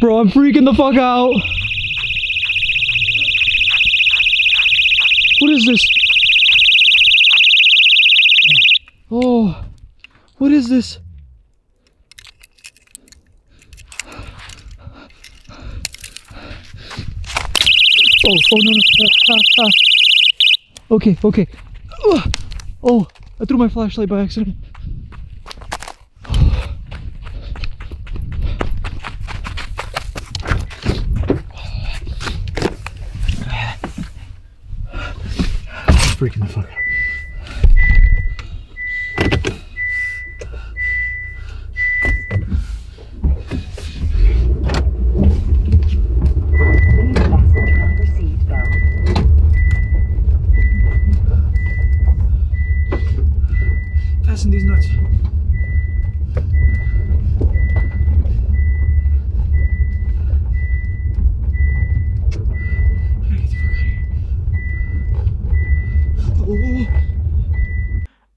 Bro, I'm freaking the fuck out. What is this? Oh, what is this? Oh, oh no, no. Ah, ah. Okay, okay. Oh, I threw my flashlight by accident. Freaking the fuck out.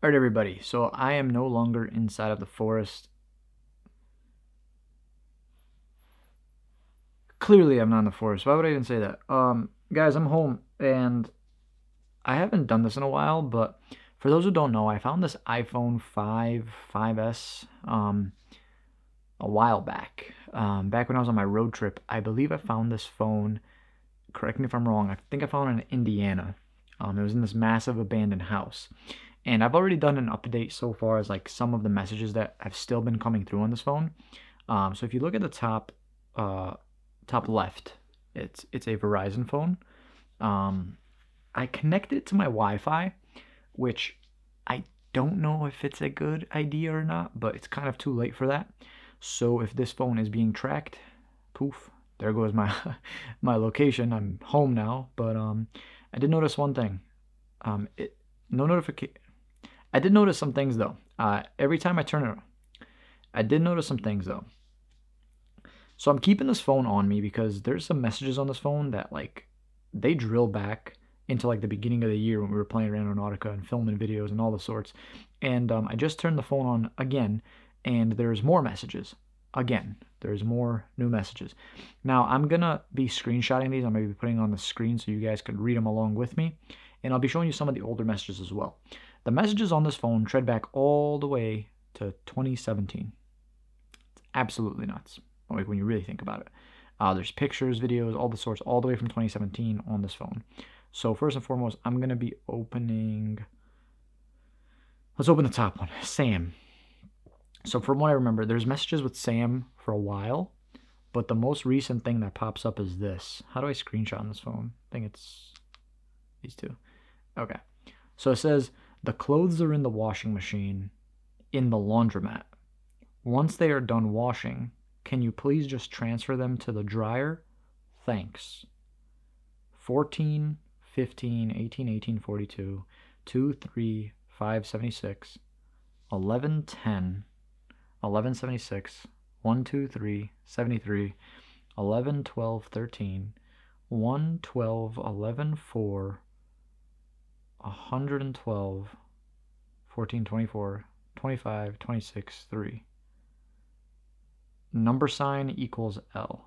Alright everybody, so I am no longer inside of the forest. Clearly I'm not in the forest. Why would I even say that? Um, guys, I'm home, and I haven't done this in a while, but for those who don't know, I found this iPhone five, five S um, a while back. Um, back when I was on my road trip, I believe I found this phone, correct me if I'm wrong, I think I found it in Indiana. Um, it was in this massive abandoned house. And I've already done an update so far as like some of the messages that have still been coming through on this phone. Um, so if you look at the top uh, top left, it's it's a Verizon phone. Um, I connected it to my Wi-Fi, which I don't know if it's a good idea or not, but it's kind of too late for that. So if this phone is being tracked, poof, there goes my, my location. I'm home now, but um, I did notice one thing. Um, it, no notification. I did notice some things though. Uh, every time I turn it on, I did notice some things though. So I'm keeping this phone on me because there's some messages on this phone that like they drill back into like the beginning of the year when we were playing Randonautica and filming videos and all the sorts. And um, I just turned the phone on again, and there's more messages. Again, there's more new messages. Now I'm gonna be screenshotting these. I'm gonna be putting on the screen so you guys can read them along with me. And I'll be showing you some of the older messages as well. The messages on this phone tread back all the way to twenty seventeen. It's absolutely nuts, like when you really think about it. Uh, there's pictures, videos, all the sorts, all the way from twenty seventeen on this phone. So first and foremost, I'm going to be opening... Let's open the top one, Sam. So from what I remember, there's messages with Sam for a while, but the most recent thing that pops up is this. How do I screenshot on this phone? I think it's these two. Okay. So it says, the clothes are in the washing machine in the laundromat. Once they are done washing, can you please just transfer them to the dryer? Thanks. fourteen, fifteen, eighteen, eighteen, forty-two, two, three, five, seventy-six, eleven, ten, eleven, seventy-six, one, two, three, seventy-three, eleven, twelve, thirteen, one, twelve, eleven, four, one hundred twelve, fourteen, twenty-four, twenty-five, twenty-six, three. Number sign equals L.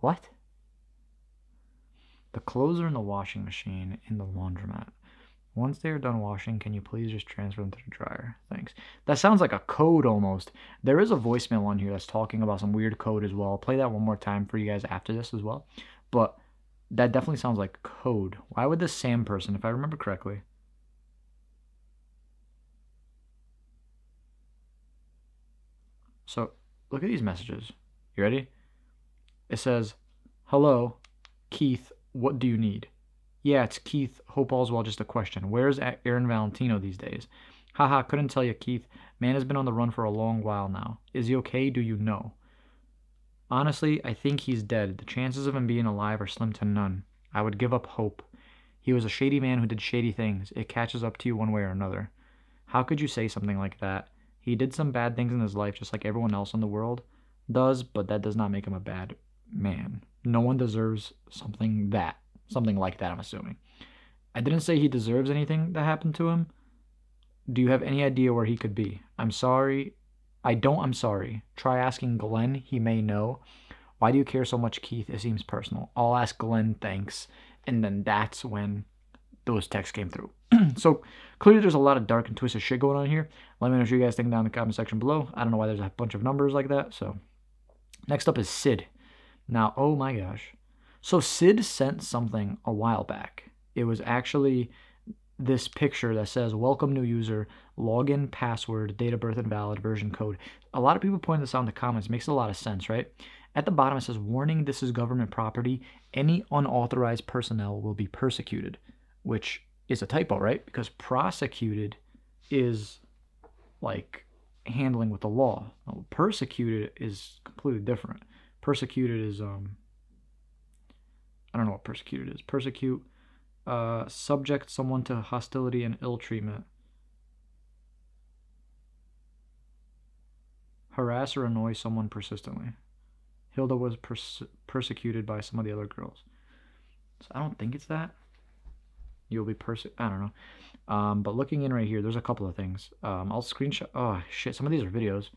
What? The clothes are in the washing machine in the laundromat. Once they are done washing, can you please just transfer them to the dryer? Thanks. That sounds like a code almost. There is a voicemail on here that's talking about some weird code as well. I'll play that one more time for you guys after this as well. But that definitely sounds like code. Why would this Sam person, if I remember correctly... So, look at these messages. You ready? It says, hello, Keith, what do you need? Yeah, it's Keith. Hope all's well, just a question. Where's Aaron Valentino these days? Haha, couldn't tell you, Keith. Man has been on the run for a long while now. Is he okay? Do you know? Honestly, I think he's dead. The chances of him being alive are slim to none. I would give up hope. He was a shady man who did shady things. It catches up to you one way or another. How could you say something like that? He did some bad things in his life just like everyone else in the world does, but that does not make him a bad man. No one deserves something that, something like that, I'm assuming. I didn't say he deserves anything that happened to him. Do you have any idea where he could be? I'm sorry. I don't, I'm sorry. Try asking Glenn. He may know. Why do you care so much, Keith? It seems personal. I'll ask Glenn, thanks. And then that's when those texts came through. So clearly there's a lot of dark and twisted shit going on here. Let me know what you guys think down in the comment section below. I don't know why there's a bunch of numbers like that. So next up is Sid. Now, oh my gosh. So Sid sent something a while back. It was actually this picture that says, welcome new user, login, password, date of birth invalid, version code. A lot of people point this out in the comments. It makes a lot of sense, right? At the bottom it says, warning, this is government property. Any unauthorized personnel will be persecuted, which is a typo, right? Because prosecuted is like handling with the law. Well, persecuted is completely different. Persecuted is, um, I don't know what persecuted is. Persecute, uh, subject someone to hostility and ill treatment. Harass or annoy someone persistently. Hilda was pers persecuted by some of the other girls. So I don't think it's that. You'll be person. I don't know. Um, but looking in right here, there's a couple of things. Um, I'll screenshot. Oh, shit. Some of these are videos.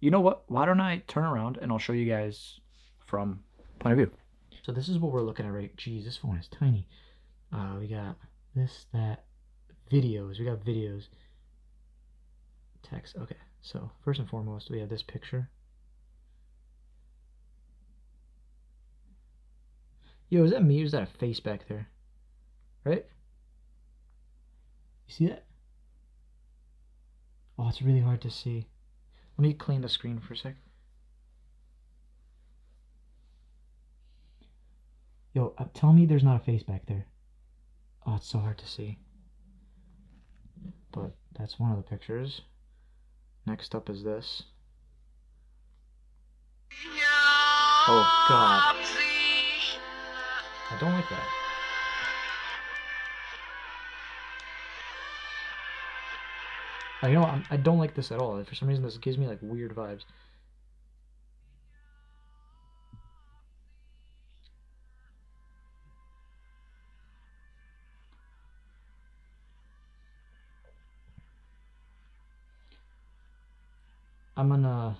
You know what? Why don't I turn around and I'll show you guys from point of view. So this is what we're looking at, right? Jeez, this phone is tiny. Uh, we got this, that, videos. We got videos. Text. Okay. So first and foremost, we have this picture. Yo, is that me or is that a face back there? Right? You see that? Oh, it's really hard to see. Let me clean the screen for a sec. Yo, uh, tell me there's not a face back there. Oh, it's so hard to see. But that's one of the pictures. Next up is this. Oh, God. I don't like that. I know I'm, I don't like this at all. For some reason, this gives me like weird vibes. I'm gonna,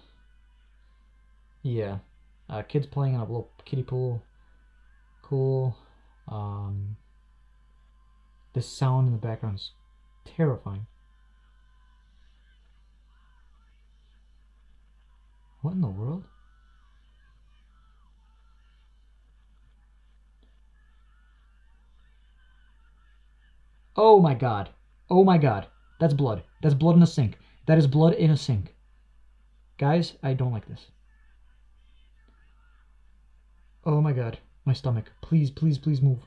yeah, uh, kids playing in a little kiddie pool. Cool. Um, the sound in the background's terrifying. What in the world? Oh my God. Oh my God. That's blood. That's blood in a sink. That is blood in a sink. Guys, I don't like this. Oh my God. My stomach. Please, please, please move.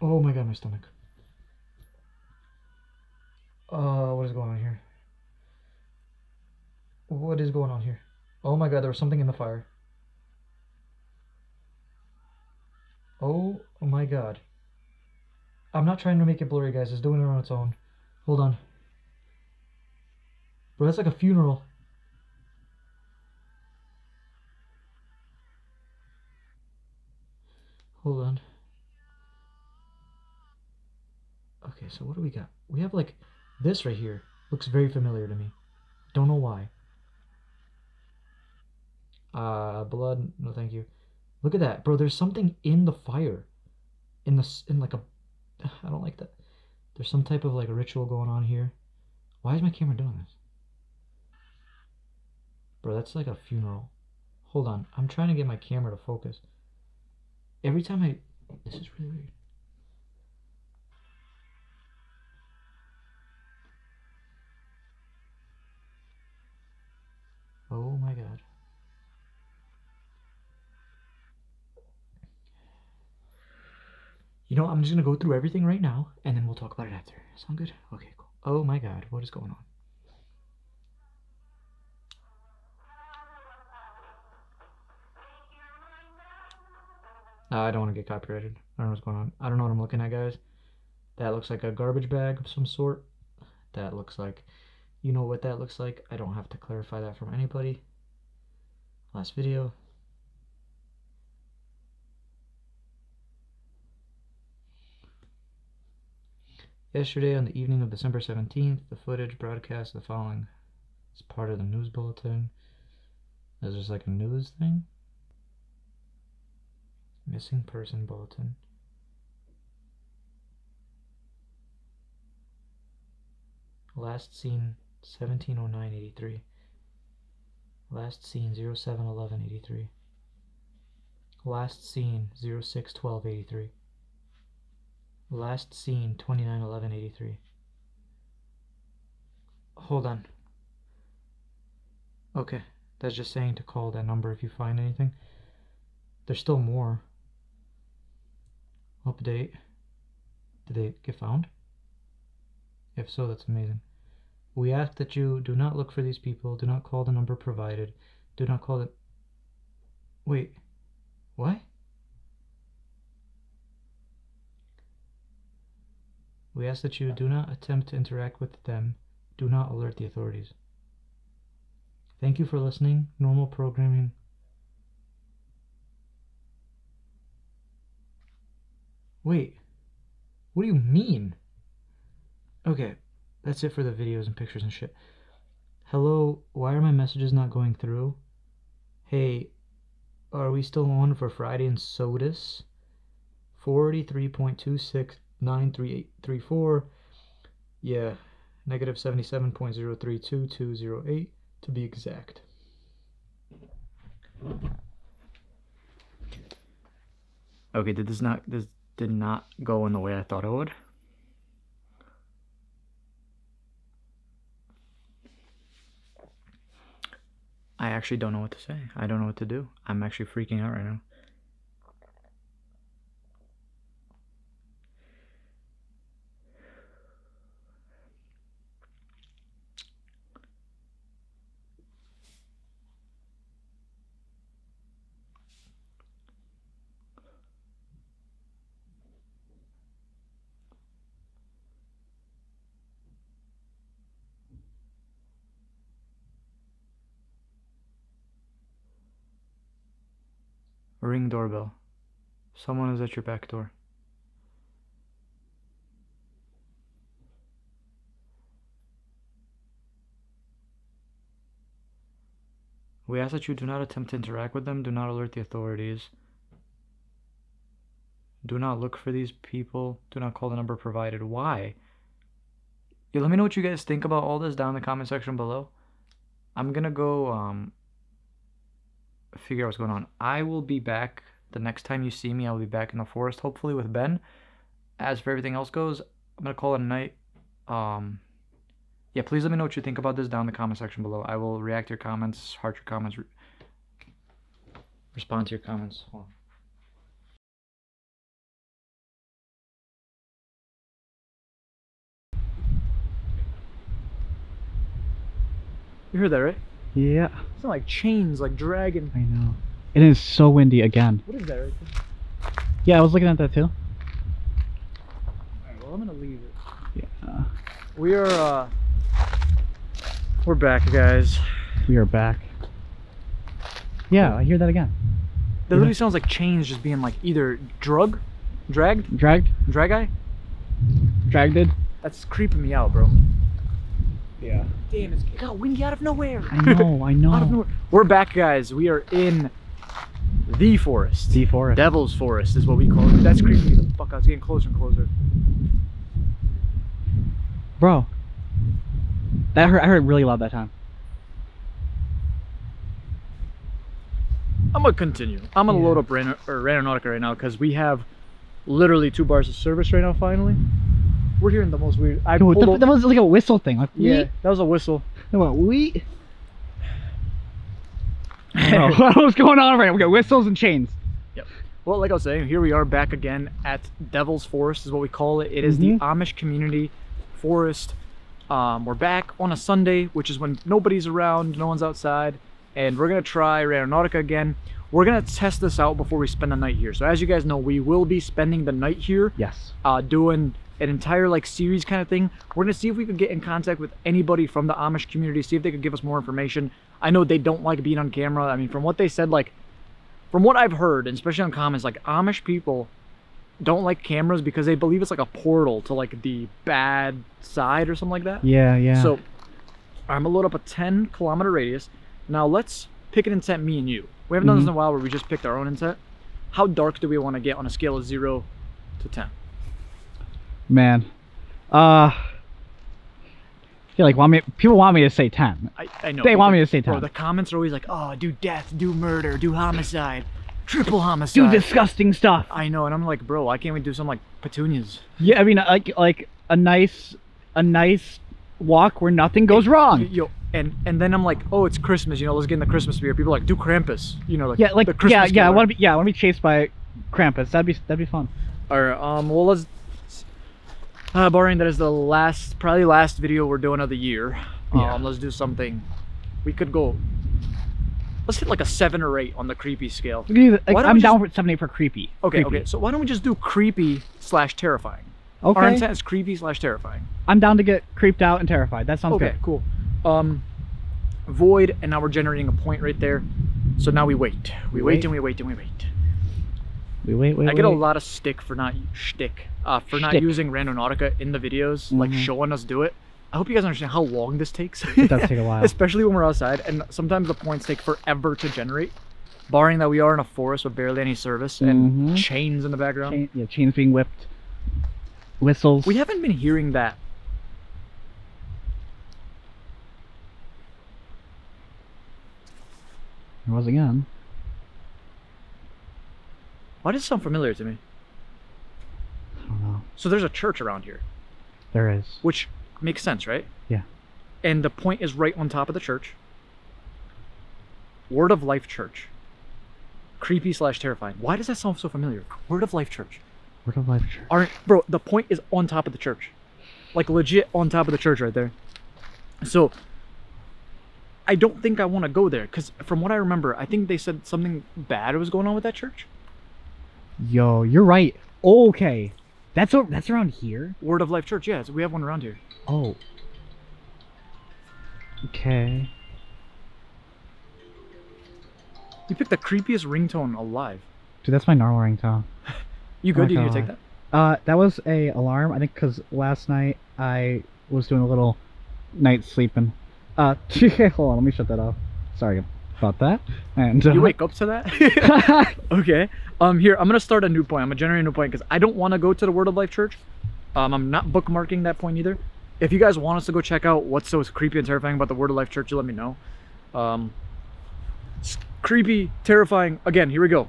Oh my God, my stomach. Uh, what is going on here? What is going on here? Oh my God, there was something in the fire. Oh my God. I'm not trying to make it blurry, guys. It's doing it on its own. Hold on. Bro, that's like a funeral. Hold on. Okay, so what do we got? We have like this right here. Looks very familiar to me. Don't know why. Uh, blood. No, thank you. Look at that, bro. There's something in the fire. In the in like a. I don't like that. There's some type of like a ritual going on here. Why is my camera doing this? Bro, that's like a funeral. Hold on. I'm trying to get my camera to focus. Every time I... This is really weird. Oh my god. You know, I'm just going to go through everything right now, and then we'll talk about it after. Sound good? Okay, cool. Oh my god, what is going on? Uh, I don't want to get copyrighted. I don't know what's going on. I don't know what I'm looking at, guys. That looks like a garbage bag of some sort. That looks like... You know what that looks like. I don't have to clarify that from anybody. Last video. Yesterday, on the evening of December seventeenth, the footage broadcast the following. It's part of the news bulletin. Is this like a news thing? Missing person bulletin. Last seen seventeen oh nine eighty-three. Last seen oh seven eleven eighty-three. Last seen oh six twelve eighty-three. Last seen twenty-nine eleven eighty-three. Hold on. Okay, that's just saying to call that number if you find anything. There's still more. Update. Did they get found? If so, that's amazing. We ask that you do not look for these people. Do not call the number provided. Do not call the... Wait. What? We ask that you do not attempt to interact with them. Do not alert the authorities. Thank you for listening. Normal programming... Wait, what do you mean? Okay, that's it for the videos and pictures and shit. Hello, why are my messages not going through? Hey, are we still on for Friday and sodas? forty-three point two six nine three eight three four. Yeah, negative seventy-seven point zero three two two zero eight to be exact. Okay, did this not... This did not go in the way I thought it would. I actually don't know what to say. I don't know what to do. I'm actually freaking out right now. Ring doorbell. Someone is at your back door. We ask that you do not attempt to interact with them. Do not alert the authorities. Do not look for these people. Do not call the number provided. Why? Yo, let me know what you guys think about all this down in the comment section below. I'm gonna go... Um, figure out what's going on. I will be back the next time you see me. I'll be back in the forest, hopefully, with Ben. As for everything else goes, I'm gonna call it a night. Um yeah, please let me know what you think about this down in the comment section below. I will react to your comments, heart your comments, re respond to your comments. Hold on. You heard that, right? Yeah. It's not like chains, like dragging. I know. It is so windy again. What is that right there? Yeah, I was looking at that too. Alright, well I'm gonna leave it. Yeah. We are uh We're back, guys. We are back. Yeah, I hear that again. That literally yeah. sounds like chains just being like either drug, dragged, dragged, drag eye, dragged. That's creeping me out, bro. Yeah. Damn, it's got windy out of nowhere. I know, I know. Out of nowhere. We're back, guys. We are in the forest. The forest. Devil's Forest is what we call it. That's creeping me the fuck out. It's getting closer and closer. Bro, that hurt. I heard really loud that time. I'm gonna continue. I'm gonna yeah. load up Ran or Randonautica right now because we have literally two bars of service right now. Finally, we're hearing the most weird. I Dude, that, that was like a whistle thing. Like yeah, wheat. That was a whistle. It went wheat. Oh, what was going on right now? We got whistles and chains. Yep. Well, like I was saying, here we are back again at Devil's Forest is what we call it. It is mm-hmm. the Amish community forest. Um, we're back on a Sunday, which is when nobody's around, no one's outside. And we're gonna try Randonautica again. We're gonna test this out before we spend the night here. So as you guys know, we will be spending the night here. Yes. Uh, doing an entire like series kind of thing. We're gonna see if we could get in contact with anybody from the Amish community, see if they could give us more information. I know they don't like being on camera. I mean, from what they said, like, from what I've heard, and especially on comments, like Amish people don't like cameras because they believe it's like a portal to like the bad side or something like that. Yeah, yeah. So I'm gonna load up a ten kilometer radius. Now let's pick an intent, me and you. We haven't done mm-hmm. this in a while where we just picked our own intent. How dark do we want to get on a scale of zero to ten? Man, uh, I feel like want me, people want me to say ten. I, I know. They want me to say ten. Bro, the comments are always like, oh, do death, do murder, do homicide, triple homicide. Do disgusting stuff. I know, and I'm like, bro, why can't we do something like Petunias? Yeah, I mean, like like a nice, a nice walk where nothing goes it, wrong. Yo. And and then I'm like, oh, it's Christmas, you know, let's get in the Christmas spirit. People are like, do Krampus, you know, like, yeah, like the Christmas yeah, yeah, I wanna be yeah, I wanna be chased by Krampus. That'd be that'd be fun. Alright, um well let's uh barring that is the last probably last video we're doing of the year. Um yeah. Let's do something. We could go let's hit like a seven or eight on the creepy scale. Like, I'm just, down for seven eight for creepy. Okay, creepy. Okay. So why don't we just do creepy slash terrifying? Okay. Our intent is creepy slash terrifying. I'm down to get creeped out and terrified. That sounds okay, good. Okay, cool. Um, void, and now we're generating a point right there. So now we wait. We wait, wait and we wait and we wait. We wait, wait, I get wait. a lot of stick for not shtick, uh, for shtick. not using Randonautica in the videos, mm-hmm. like showing us do it. I hope you guys understand how long this takes. It does take a while. Especially when we're outside, and sometimes the points take forever to generate. Barring that we are in a forest with barely any service and mm-hmm. chains in the background. Chain, yeah, chains being whipped. Whistles. We haven't been hearing that. There was again. Why does it sound familiar to me? I don't know. So there's a church around here. There is. Which makes sense, right? Yeah. And the point is right on top of the church. Word of Life Church. Creepy slash terrifying. Why does that sound so familiar? Word of Life Church. Word of Life Church. Our, bro, the point is on top of the church. Like legit on top of the church right there. So I don't think I want to go there because from what I remember, I think they said something bad was going on with that church. Yo, you're right. Okay. That's over, that's around here? Word of Life Church, yeah. So we have one around here. Oh. Okay. You picked the creepiest ringtone alive. Dude, that's my normal ringtone. You good? Did you take that? Uh, that was a alarm, I think, because last night I was doing a little night sleeping. Uh, hold on, let me shut that off. Sorry about that. And uh, you wake up to that? Okay. Um, here, I'm gonna start a new point. I'm gonna generate a new point because I don't want to go to the Word of Life Church. Um, I'm not bookmarking that point either. If you guys want us to go check out what's so creepy and terrifying about the Word of Life Church, you let me know. Um, it's creepy, terrifying. Again, here we go.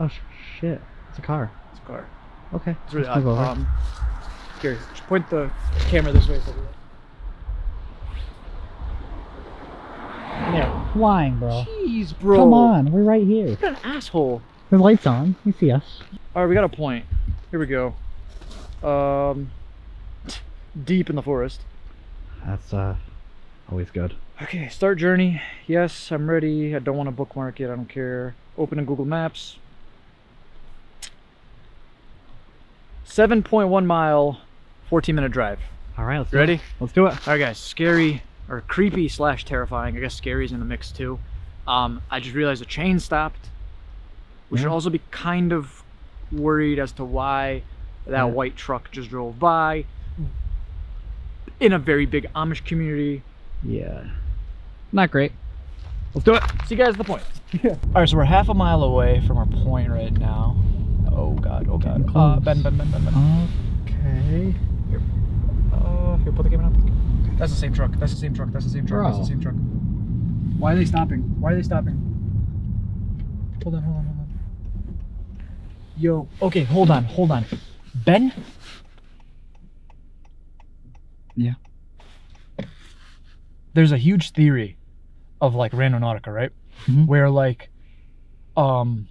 Oh shit! It's a car. It's a car. Okay. It's really odd. Um, Here, just point the camera this way. Yeah, flying, bro. Jeez, bro. Come on, we're right here. You're an asshole. The light's on. You see us. All right, we got a point. Here we go. Um, deep in the forest. That's uh, always good. Okay, start journey. Yes, I'm ready. I don't want to bookmark it. I don't care. Open in Google Maps. seven point one mile. fourteen minute drive. All right, let's do it. Ready? Let's do it. All right, guys, scary or creepy slash terrifying. I guess scary's in the mix too. Um, I just realized the train stopped. We yeah. should also be kind of worried as to why that yeah. white truck just drove by in a very big Amish community. Yeah. Not great. Let's do it. See you guys at the point. Yeah. All right, so we're half a mile away from our point right now. Oh, God. Oh, God. Uh, ben, Ben, Ben, Ben, Ben. Okay. Here. Uh, here, put the camera up. That's the same truck. That's the same truck. That's the same truck. Bro. That's the same truck. Why are they stopping? Why are they stopping? Hold on, hold on, hold on. Yo. Okay, hold on, hold on. Ben? Yeah. There's a huge theory of like Randonautica, right? Mm-hmm. Where like, um,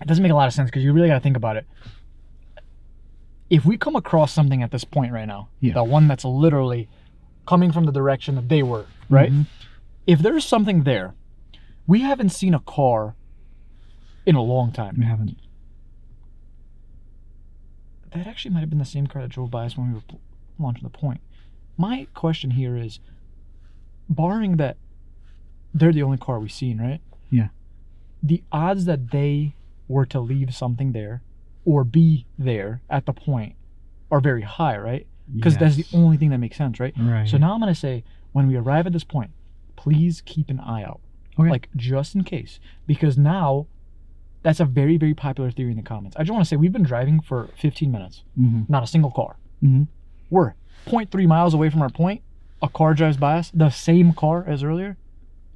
it doesn't make a lot of sense because you really got to think about it. If we come across something at this point right now, yeah. the one that's literally coming from the direction that they were, right? Mm-hmm. If there's something there, we haven't seen a car in a long time. We haven't. That actually might have been the same car that drove by us when we were launching the point. My question here is, barring that they're the only car we've seen, right? Yeah. The odds that they were to leave something there or be there at the point are very high, right? Because yes. that's the only thing that makes sense, right? Right. So now I'm going to say, when we arrive at this point, please keep an eye out. Okay. Like, just in case. Because now, that's a very, very popular theory in the comments. I just want to say, we've been driving for fifteen minutes. Mm-hmm. Not a single car. Mm-hmm. We're zero point three miles away from our point. A car drives by us. The same car as earlier.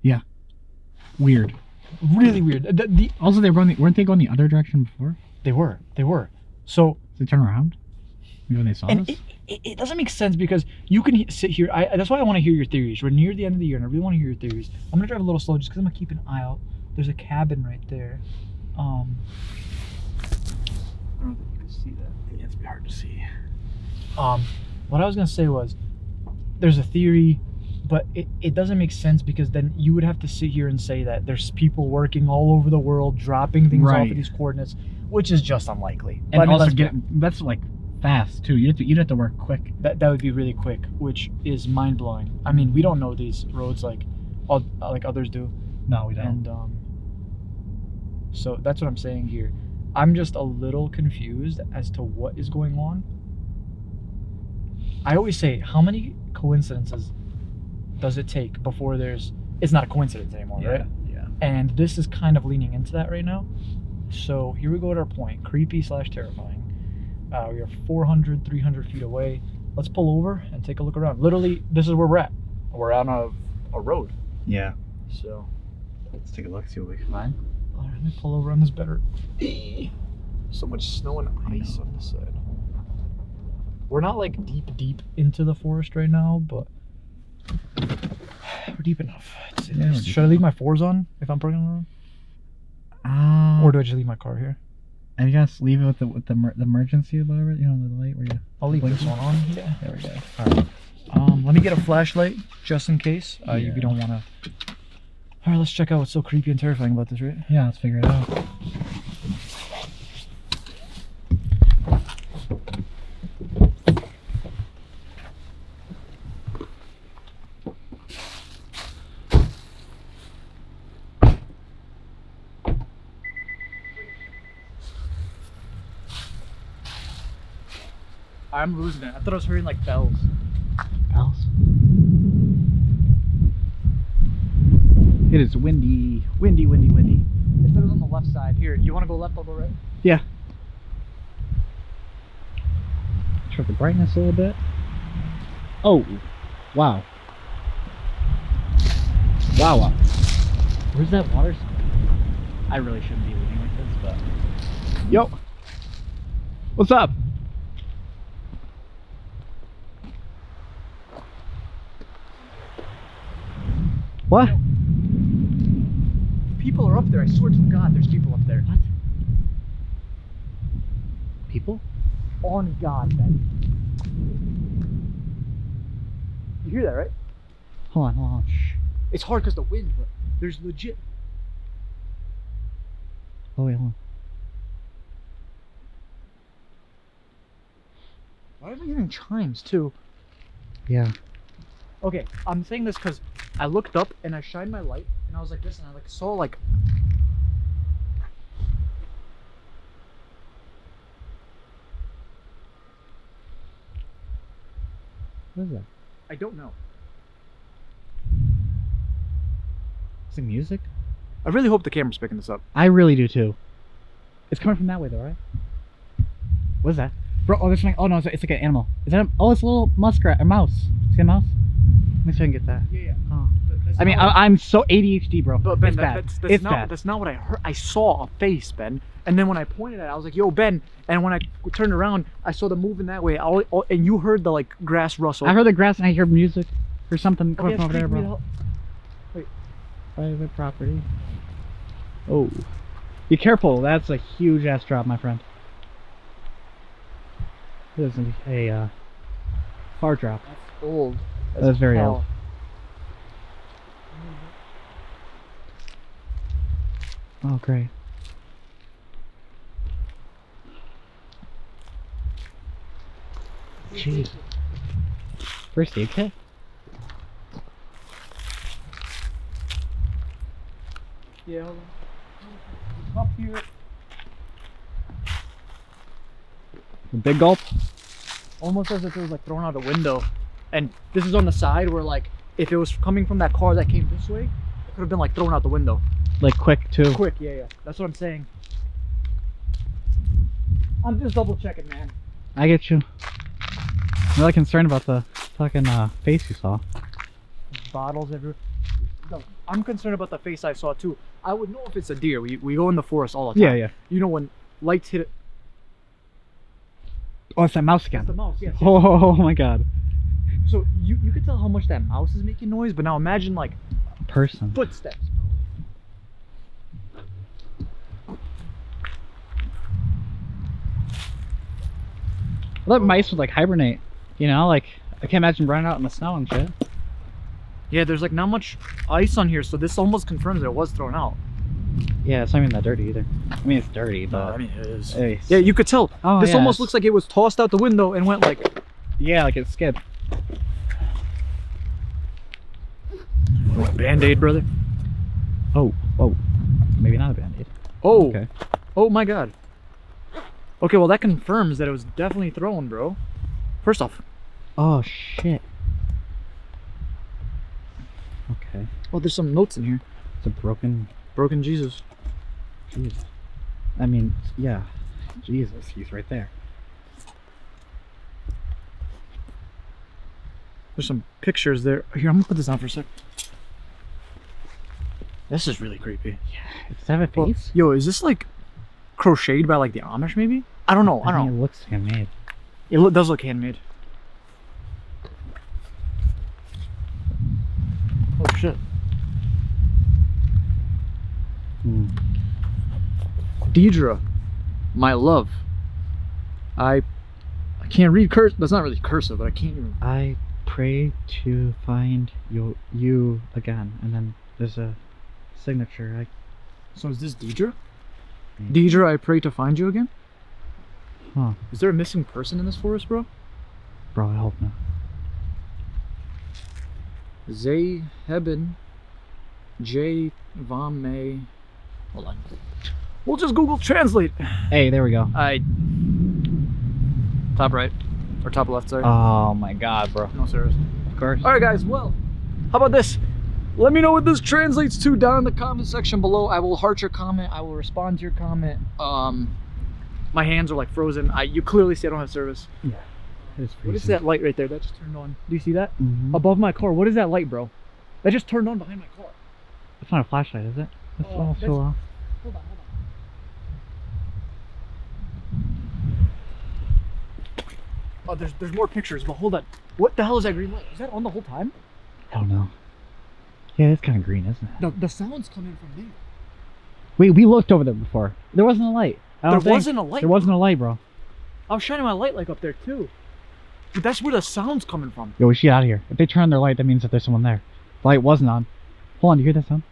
Yeah, weird. Really weird. The, the, also, they were on the, weren't they going the other direction before? They were. They were. So did they turn around? Maybe when they saw and us. It, it doesn't make sense because you can sit here. I, that's why I want to hear your theories. We're near the end of the year, and I really want to hear your theories. I'm gonna drive a little slow just because I'm gonna keep an eye out. There's a cabin right there. Um, I don't think you can see that. Yeah, it's hard to see. Um, what I was gonna say was, there's a theory. But it, it doesn't make sense because then you would have to sit here and say that there's people working all over the world dropping things right. off at these coordinates, which is just unlikely. And but also, that's, get, that's like fast too. You'd have to, you'd have to work quick. That, that would be really quick, which is mind blowing. I mean, we don't know these roads like all, like others do. No, we don't. And um, so that's what I'm saying here. I'm just a little confused as to what is going on. I always say, how many coincidences does it take before there's it's not a coincidence anymore, yeah, right? Yeah. And this is kind of leaning into that right now. So here we go at our point, creepy slash terrifying. Uh, we are four hundred, three hundred feet away. Let's pull over and take a look around. Literally, this is where we're at. We're on a, a road. Yeah. So let's take a look, see what we can find. All right, let me pull over on this better. So much snow and ice on the side. We're not like deep, deep into the forest right now, but we're deep enough. Yeah, should deep I leave enough. my fours on if I'm parking around? Uh, or do I just leave my car here? I guess leave it with the with the, the emergency light, you know, the light where you. I'll leave this one on. Yeah. There we go. All right. Um, let me get a flashlight just in case. Uh, yeah. You don't want to. All right, let's check out what's so creepy and terrifying about this, right? Yeah, let's figure it out. I'm losing it. I thought I was hearing like bells. Bells? It is windy. Windy, windy, windy. It said it was on the left side. Here, you want to go left, I'll go right? Yeah. Turn up the brightness a little bit. Oh, wow. Wow, wow. Where's that water? I really shouldn't be leaving like this, but. Yo. What's up? What? You know, people are up there. I swear to God, there's people up there. What? People? On God, man. You hear that, right? Hold on, hold on. Shh. It's hard because the wind, but there's legit. Oh, wait, hold on. Why are we hearing chimes, too? Yeah. Okay, I'm saying this because I looked up and I shined my light and I was like this and I like saw like what is that? I don't know. Is it music? I really hope the camera's picking this up. I really do too. It's coming from that way though, right? What is that? Bro, oh, there's something. Oh no, it's, it's like an animal. Is that? A, oh, it's a little muskrat, a mouse. See a mouse? Let me see if I can get that. Yeah, yeah. Oh. I mean, I, I'm so A D H D, bro. But Ben, it's that, bad. That's, that's it's not, bad. That's not what I heard. I saw a face, Ben. And then when I pointed at it, I was like, yo, Ben. And when I turned around, I saw them moving that way. All, all, and you heard the, like, grass rustle. I heard the grass and I heard music or something coming okay, from over there, bro. Wait. Private property. Oh. Be careful. That's a huge ass drop, my friend. This is a uh, far drop. That's old. That's, that's very old. old. Oh, great. Jeez. First aid kit? Yeah, hold on. Up here. A big gulp? Almost as if it was like thrown out a window. And this is on the side where like, if it was coming from that car that came this way, it could have been like thrown out the window. Like quick too. Quick, yeah, yeah. That's what I'm saying. I'm just double checking, man. I get you. I'm really concerned about the fucking uh, face you saw. Bottles everywhere. No, I'm concerned about the face I saw too. I would know if it's a deer. We we go in the forest all the time. Yeah, yeah. You know when lights hit it. Oh, it's that mouse again. It's the mouse, yes, yes. Oh, oh, oh my god. So you you can tell how much that mouse is making noise, but now imagine like a person. Footsteps. I thought mice would like hibernate, you know, like I can't imagine running out in the snow and shit. Yeah, there's like not much ice on here, so this almost confirms that it was thrown out. Yeah, it's not even that dirty either. I mean, it's dirty, but no, I mean, it is. It's... Yeah, you could tell. Oh, this yeah, almost it's... looks like it was tossed out the window and went like. Yeah, like it skipped. Band-aid, brother. Oh, oh, maybe not a band-aid. Oh, okay. Oh my god. Okay, well that confirms that it was definitely thrown, bro. First off. Oh shit. Okay. Oh, there's some notes in here. It's a broken... Broken Jesus. Jeez. I mean, yeah. Jesus, he's right there. There's some pictures there. Here, I'm gonna put this on for a sec. This is really creepy. Yeah, does that have a face? Well, yo, is this like... crocheted by like the Amish maybe? I don't know, I don't I mean, know. It looks handmade. It lo does look handmade. Oh shit. Hmm. Deirdre, my love. I I can't read cursive. That's not really cursive, but I can't even. I pray to find you, you again. And then there's a signature. I... So is this Deirdre? Deidre, I pray to find you again? Huh. Is there a missing person in this forest, bro? Bro, I hope not. Zay Hebben J Vame. Hold on. We'll just Google Translate. Hey, there we go. I top right. Or top left, sorry. Oh my god, bro. No service. Of course. Alright guys, well, how about this? Let me know what this translates to down in the comment section below. I will heart your comment. I will respond to your comment. Um, my hands are like frozen. I, you clearly see I don't have service. Yeah. Is what is that light right there? That just turned on. Do you see that? Mm-hmm. Above my car. What is that light, bro? That just turned on behind my car. That's not a flashlight, is it? That's uh, all that's, so long. Hold on, hold on. Oh, there's, there's more pictures, but hold on. What the hell is that green light? Is that on the whole time? I don't know. Yeah, it's kind of green, isn't it? The, the sound's coming from there. Wait, we looked over there before. There wasn't a light. There wasn't a light? There wasn't a light, bro. I was shining my light like up there, too. But that's where the sound's coming from. Yo, we should get out of here. If they turn on their light, that means that there's someone there. The light wasn't on. Hold on, do you hear that sound?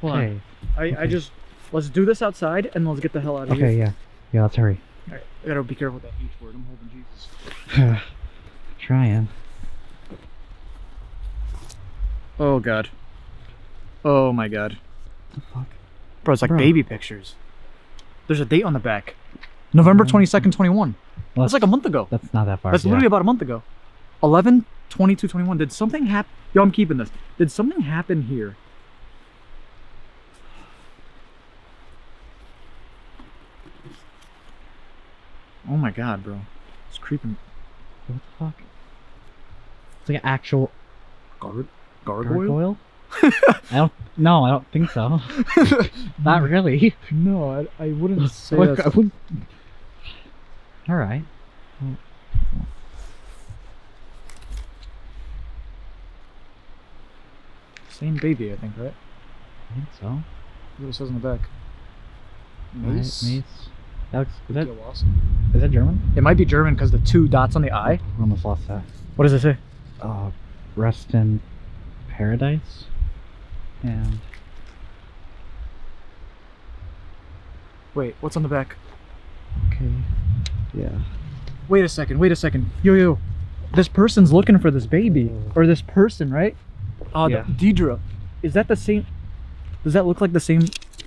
Hold on. Hey. I, okay. I just... Let's do this outside and let's get the hell out of okay, here. Okay, yeah. Yeah, let's hurry. Alright, I gotta be careful with that H word. I'm holding Jesus. Trying. Oh god. Oh my god. What the fuck? Bro, it's like Bro. baby pictures. There's a date on the back. November twenty-second, twenty-one. Well, that's like a month ago. That's not that far. That's yeah. literally about a month ago. eleven twenty-two twenty-one. Did something happen? Yo, I'm keeping this. Did something happen here? Oh my god, bro. It's creeping. What the fuck? It's like an actual... Gar gargoyle? Gargoyle? I don't... No, I don't think so. Not really. No, I, I wouldn't say that. I wouldn't... Alright. Same baby, I think, right? I think so. Look what it says on the back. Mace. Mace. Alex, is that, is that German? It might be German because the two dots on the I. We almost lost that. What does it say? Uh, rest in paradise. And... Wait, what's on the back? Okay. Yeah. Wait a second, wait a second. Yo, yo. This person's looking for this baby. Or this person, right? Oh, uh, yeah. Deirdre. Is that the same... Does that look like the same...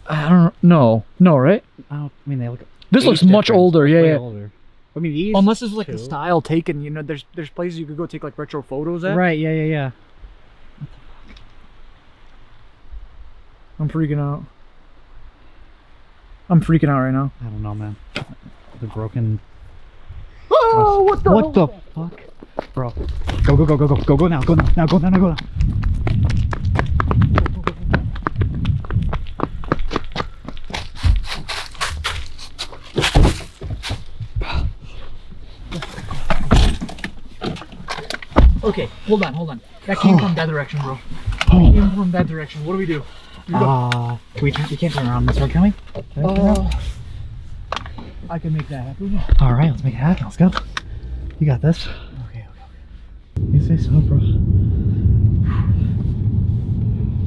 I don't know. No, right? I don't I mean they look... This looks much older, yeah, yeah. Older. I mean, these unless it's like two. the style taken, you know, there's there's places you could go take like retro photos at. Right, yeah, yeah, yeah. I'm freaking out. I'm freaking out right now. I don't know, man. The broken... Oh, what the... What the fuck? Bro. Go, go, go, go, go. Go, go now. Go now. Now, go now, now, go now. Okay, hold on, hold on. That came oh. from that direction, bro. That oh. came from that direction. What do we do? do we, uh, can we, turn, we can't turn around this way, can we? Can we uh, I can make that happen. All right, let's make it happen. Let's go. You got this. Okay, okay, okay. You say so, bro.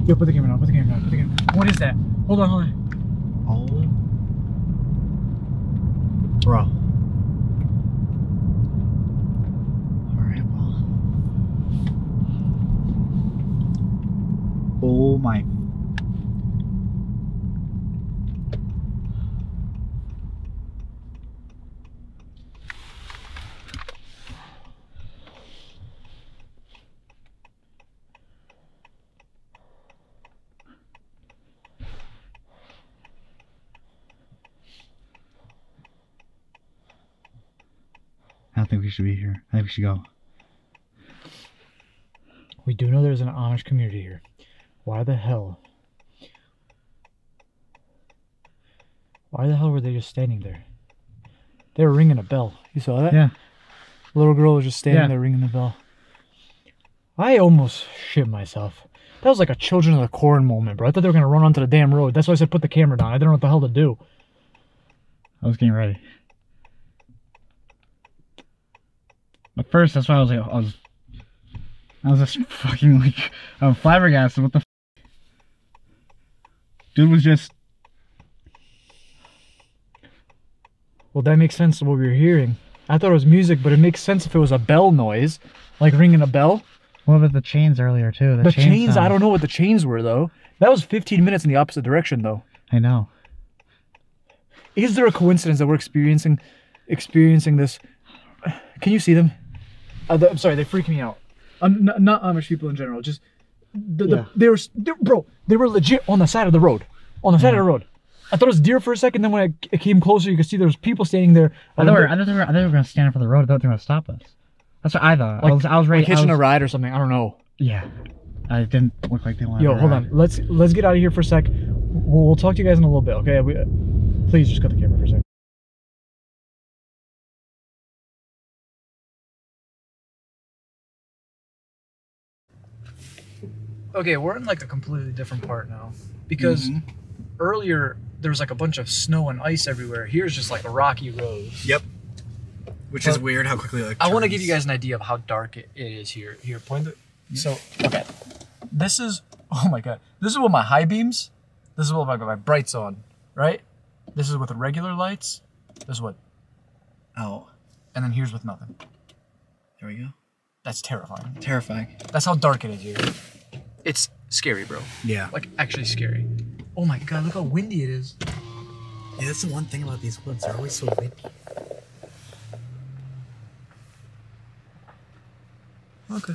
Yo, put the camera down. Put the camera down. Put the camera down. What is that? Hold on, hold on. Oh, bro. Oh my. I don't think we should be here. I think we should go. We do know there's an Amish community here. Why the hell? Why the hell were they just standing there? They were ringing a bell. You saw that? Yeah. Little girl was just standing yeah. there ringing the bell. I almost shit myself. That was like a Children of the Corn moment, bro. I thought they were gonna run onto the damn road. That's why I said put the camera down. I didn't know what the hell to do. I was getting ready. But first, that's why I was like, I was, I was just fucking like, I'm flabbergasted. What the. Dude was just... Well, that makes sense to what we were hearing. I thought it was music, but it makes sense if it was a bell noise. Like ringing a bell. Well, but the chains earlier, too. The, the chain chains, sound. I don't know what the chains were, though. That was fifteen minutes in the opposite direction, though. I know. Is there a coincidence that we're experiencing experiencing this? Can you see them? Uh, the, I'm sorry, they freak me out. I'm not, not Amish people in general, just... The, the, yeah. They were, they, bro, they were legit on the side of the road. On the side yeah. of the road. I thought it was deer for a second, then when it, it came closer, you could see there was people standing there. I thought, were, I thought they were, I thought they were going to stand up on the road. I thought they were going to stop us. That's what I thought. Like, I was, I was ready. Like hitching I was, a ride or something. I don't know. Yeah. I didn't look like they wanted. Yo, to hold ride. on. Let's let's get out of here for a sec. We'll, we'll talk to you guys in a little bit, okay? We, uh, please just cut the camera for a sec. Okay, we're in like a completely different part now because mm-hmm. earlier there was like a bunch of snow and ice everywhere. Here's just like a rocky road. Yep. Which but is weird how quickly like. I want to give you guys an idea of how dark it is here. Here, point the. So okay, this is oh my god. This is what my high beams. This is what my my brights on. right? This is with regular lights. This is what? Oh. And then here's with nothing. There we go. That's terrifying. Terrifying. That's how dark it is here. It's scary, bro. Yeah. Like, actually scary. Oh my God, look how windy it is. Yeah, that's the one thing about these woods. They're always so windy. Okay.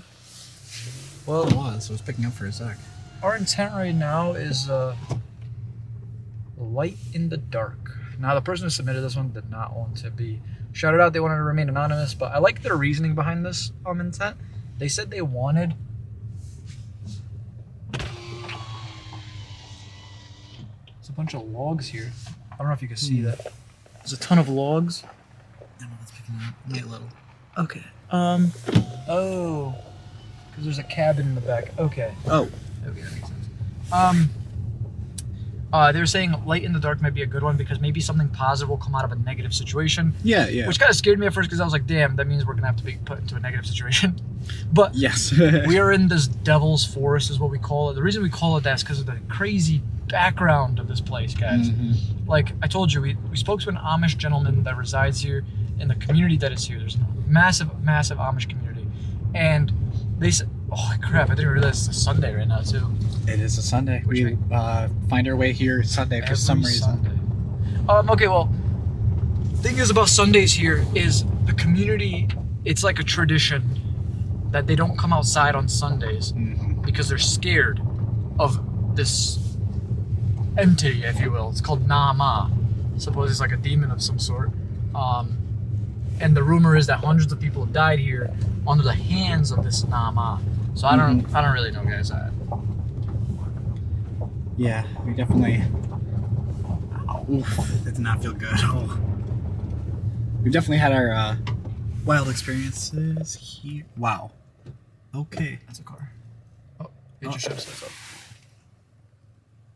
Well, it was. So it was picking up for a sec. Our intent right now is uh, light in the dark. Now, the person who submitted this one did not want to be shouted out. They wanted to remain anonymous, but I like their reasoning behind this um, intent. They said they wanted... There's a bunch of logs here. I don't know if you can see mm. that. There's a ton of logs. I don't know if that's picking up. Get a little. Okay. Um. Oh. Because there's a cabin in the back. Okay. Oh. Okay, that makes sense. Um. Uh, they were saying light in the dark might be a good one because maybe something positive will come out of a negative situation. Yeah, yeah. Which kind of scared me at first because I was like, damn, that means we're going to have to be put into a negative situation. But yes, we are in this devil's forest is what we call it. The reason we call it that is because of the crazy background of this place, guys. Mm-hmm. Like I told you, we, we spoke to an Amish gentleman that resides here in the community that is here. There's a massive, massive Amish community. And they said, oh crap, I didn't realize it's a Sunday right now too. It is a Sunday. Which we uh, find our way here Sunday for some reason. Sunday. Um, okay, well, the thing is about Sundays here is the community, it's like a tradition that they don't come outside on Sundays mm-hmm. because they're scared of this entity, if you will. It's called Nama. I suppose it's like a demon of some sort. Um, and the rumor is that hundreds of people have died here under the hands of this Nama. So I don't, mm-hmm. I don't really know, guys. I, Yeah, we definitely. Oh, oof, that did not feel good. Oh. We've definitely had our uh, wild experiences here. Wow. Okay. That's a car. Oh, it oh. just shows this up.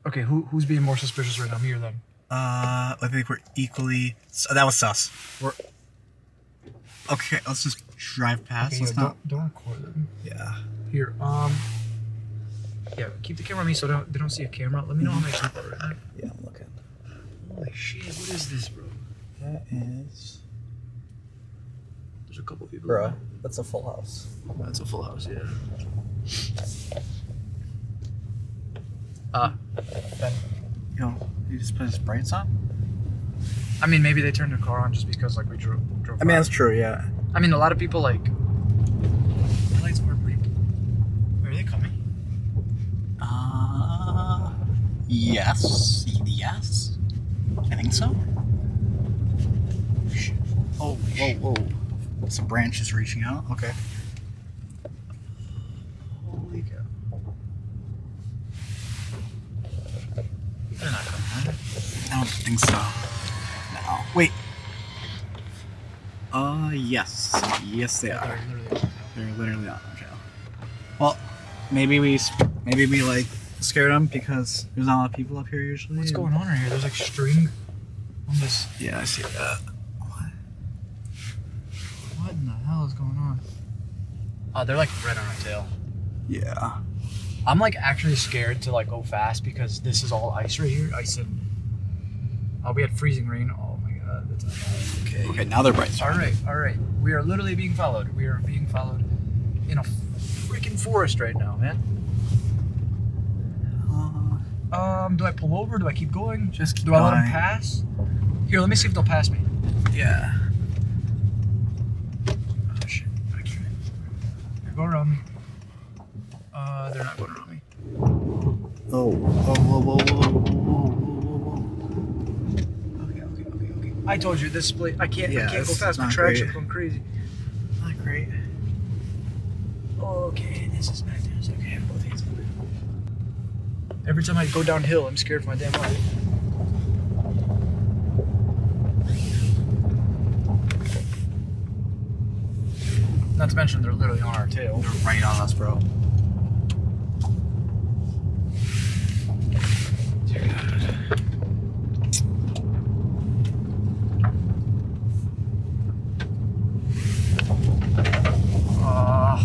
Okay, who who's being more suspicious right now, me or them? Uh, I think we're equally. So that was sus. We're. Okay, let's just drive past. Okay, let's yeah, not. Don't, don't record them. Yeah. Here, um. Yeah, keep the camera on me so they don't, they don't see a camera. Let me know how many people are in. Yeah, I'm looking. Holy shit, what is this, bro? That is... There's a couple people. Bro, that's a full house. That's a full house, yeah. Ah. Uh, Yo, you just put his brights on? I mean, maybe they turned their car on just because, like, we drove, drove I mean, by. That's true, yeah. I mean, a lot of people, like... The lights were pretty... Wait, are they coming? Uh, yes, yes, I think so. Oh, whoa, whoa, some branches reaching out, okay. Holy cow. They're not coming, right? I don't think so. No, wait. Uh, yes, yes they are. They're literally on the trail. Well, maybe we... Maybe we like scared them because there's not a lot of people up here usually. What's going on right here? There's like string on this. Yeah, I see that. What? What in the hell is going on? Oh, they're like red on our tail. Yeah. I'm like actually scared to like go fast because this is all ice right here. Ice and oh, we had freezing rain. Oh my God, that's not okay. Okay, now they're bright. All right, all right. We are literally being followed. We are being followed in a freaking forest right now, man. Um, do I pull over? Do I keep going? Just keep Do I going. Let them pass? Here, let me see if they'll pass me. Yeah. Oh shit. I can't. They're going around me. Uh, they're not going around me. Oh. Oh, whoa, whoa, whoa, whoa, whoa, whoa, whoa. Okay, okay, okay, okay. I told you, this split, I can't, yeah, I can't go fast. My traction's going crazy. Not great. Okay, this is back there. It's okay. Both hands on it. Every time I go downhill, I'm scared for my damn life. Not to mention, they're literally on our tail. They're right on us, bro. Dear God. Uh,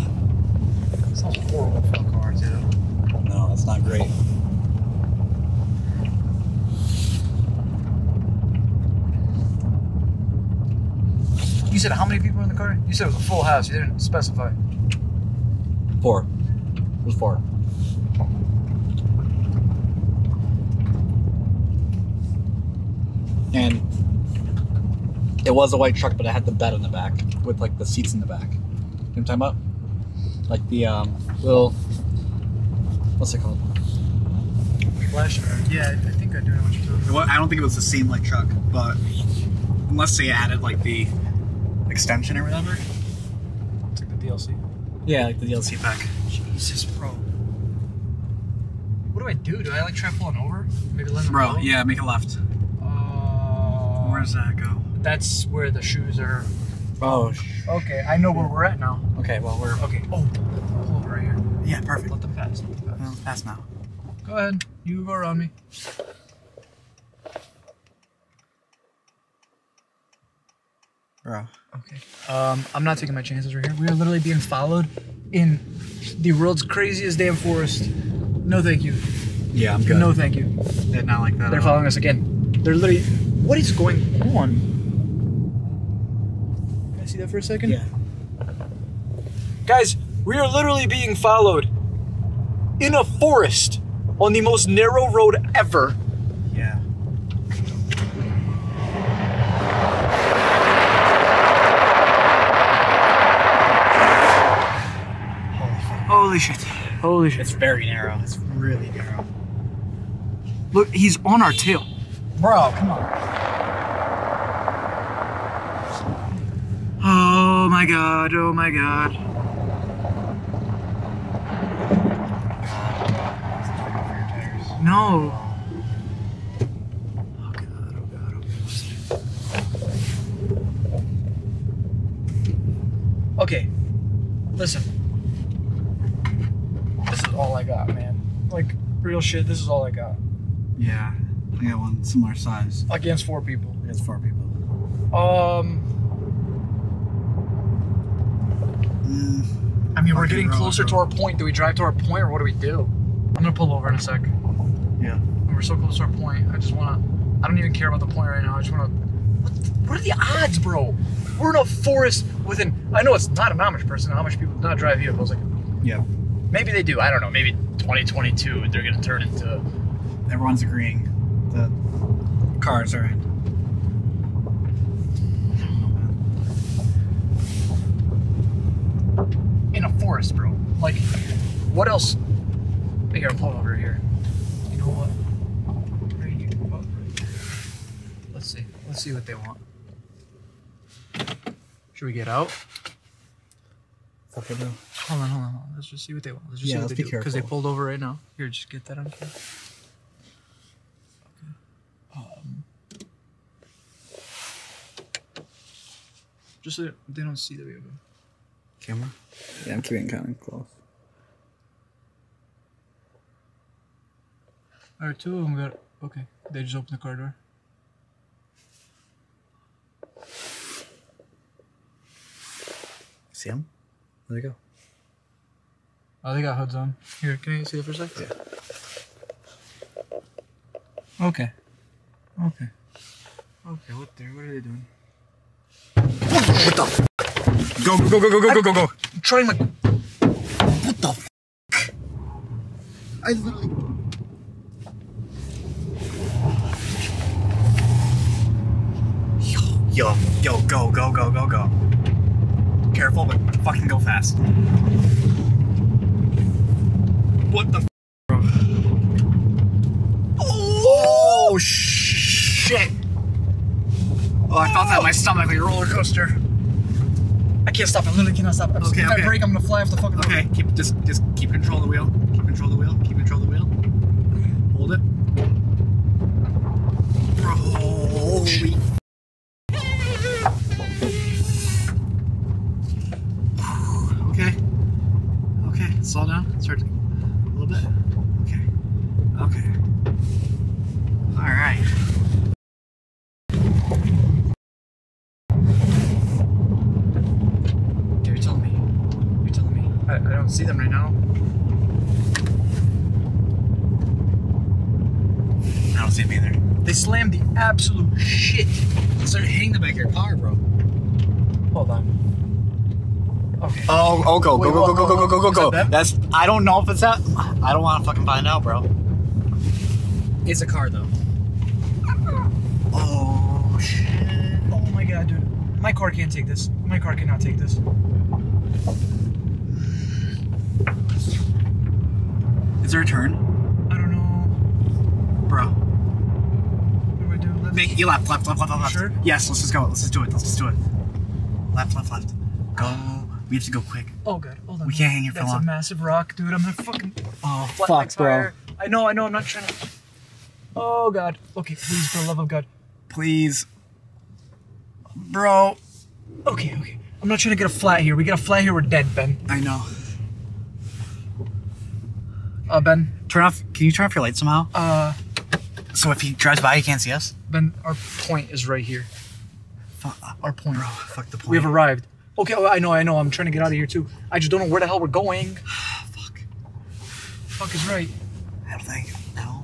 sounds horrible for a car, too. No, that's not great. Lorraine? You said it was a full house. You didn't specify. Four. It was four. And it was a white truck, but it had the bed in the back with like the seats in the back. You know what I'm talking about? Like the um, little, what's it called? Flash. Yeah, I think I do know what you're talking about. I don't think it was the same like truck, but unless they added like the extension or whatever. It's like the D L C. Yeah, like the D L C pack. Jesus, bro. What do I do? Do I like try pulling over? Maybe let them Bro, go? Yeah, make a left. Uh, where does that go? That's where the shoes are. Oh. Okay, I know where we're at now. Okay, well we're okay. Oh, pull over right here. Yeah, perfect. Let them pass. Let them pass. No, pass now. Go ahead. You go around me. Bro. Okay. Um, I'm not taking my chances right here. We are literally being followed in the world's craziest damn forest. No, thank you. Yeah, I'm good. No, thank you. They're not like that. They're following us again. They're literally. What is going on? Can I see that for a second? Yeah. Guys, we are literally being followed in a forest on the most narrow road ever. Yeah. Holy shit. Holy shit. It's very narrow. It's really narrow. Look, he's on our tail. Bro, come on. Oh my god, oh my god. No. Oh god, oh god, oh god. Okay, listen. This is all I got, man. Like, real shit, this is all I got. Yeah, I got one similar size. Against four people. Against four people. Um. Mm, I mean, we're getting closer to our point. Do we drive to our point or what do we do? I'm gonna pull over in a sec. Yeah. And we're so close to our point. I just wanna. I don't even care about the point right now. I just wanna. What, the, what are the odds, bro? We're in a forest with an. I know it's not an Amish person. Amish people do not drive vehicles. Like. Yeah. Maybe they do. I don't know. Maybe twenty twenty-two they're gonna turn into. Everyone's agreeing. The cars are in. I don't know, man. In a forest, bro. Like, what else? Here, I'm pulling over here. You know what? Right here. Oh, right here. Let's see. Let's see what they want. Should we get out? Okay, no. Hold on, hold on, hold on. Let's just see what they want. Let's just yeah, see what they do. Because they pulled over right now. Here, just get that on camera. Okay. Um, just so they don't see that we have a camera. Yeah, I'm keeping kind of close. All right, two of them got, okay. They just opened the car door. See them? Where'd they go? Oh, they got hoods on. Here, can you see that for a second? Yeah. Okay. Okay. Okay, what they, what are they doing? What the f? Go, go, go, go, go, go, go, go. I'm trying my, what the f? I literally. Yo, yo, go, go, go, go, go. Careful, but fucking go fast. What the f, bro? Oh, shit. Oh, I felt that in my stomach like a roller coaster. I can't stop. I literally cannot stop. I'm just, okay, if okay. I brake, I'm gonna fly off the fucking road. Okay, keep, just, just keep control of the wheel. Keep control of the wheel. Keep control of the wheel. Hold it. Bro, holy f. Slow down, start a little bit. Okay. Okay. Alright. You're telling me. You're telling me. I, I don't see them right now. I don't see them either. They slammed the absolute shit. They started hitting the back of your car, bro. Hold on. Okay. Oh, oh, go, Wait, go, go, go, go, go, go, go, go, go. That's, I don't know if it's that. I don't want to fucking find out, bro. It's a car, though. Oh, shit. Oh, my God, dude. My car can't take this. My car cannot take this. Is there a turn? I don't know. Bro. What do I do? Left? Make, you left, left, left, left, left. Sure? Yes, let's just go. Let's just do it. Let's just do it. Left, left, left. Go. We have to go quick. Oh, God. Hold on. We can't hang here for long. That's a massive rock, dude. I'm gonna fucking... Oh, fuck, bro. I know, I know. I'm not trying to... Oh, God. Okay, please, for the love of God. Please. Bro. Okay, okay. I'm not trying to get a flat here. We get a flat here, we're dead, Ben. I know. Uh, Ben. Turn off, can you turn off your light somehow? Uh. So if he drives by, he can't see us? Ben, our point is right here. Fuck. Our point. Bro, fuck the point. We have arrived. Okay, oh, I know, I know. I'm trying to get out of here, too. I just don't know where the hell we're going. Fuck. Fuck is right. I don't think, no.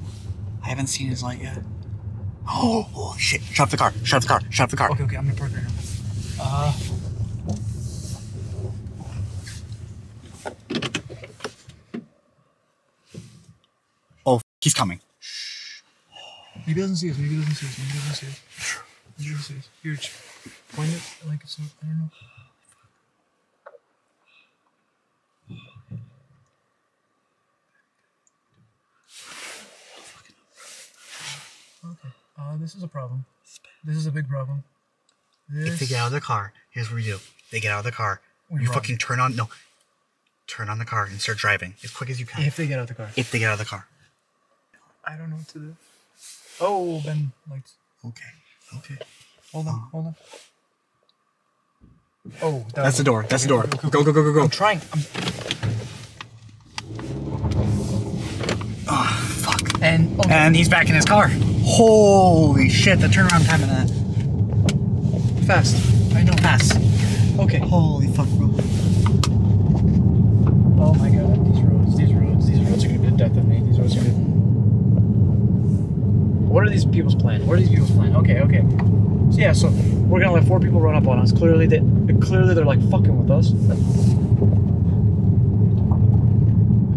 I haven't seen his light yet. Oh, oh shit. Shut off the car. Shut off the car. Shut off the car. Okay, okay. I'm going to park right now. Uh... He's coming. Shh. Maybe he doesn't see us. Maybe he doesn't see us. Maybe he doesn't see us. Maybe he doesn't see us. Here, point it like it's not. I don't know. Okay. Uh, this is a problem. This is a big problem. This... If they get out of the car, here's what we do. They get out of the car. We're you wrong. Fucking turn on. No. Turn on the car and start driving as quick as you can. If they get out of the car. If they get out of the car. I don't know what to do. Oh, Ben, lights. Okay, okay. Hold on, uh, hold on. Oh, that that's the door. That's the door. Go, go, go, go, go. I'm trying. I'm... Oh, fuck. And okay. And he's back in his car. Holy shit! The turnaround time in that. Fast. I know. Fast. Okay. Holy fuck, bro. Oh my God! These roads, these roads, these roads are gonna be the death of me. These roads are gonna. What are these people's plan? What are these people's plan? Okay, okay. So yeah, so we're gonna let four people run up on us. Clearly, they clearly they're like fucking with us.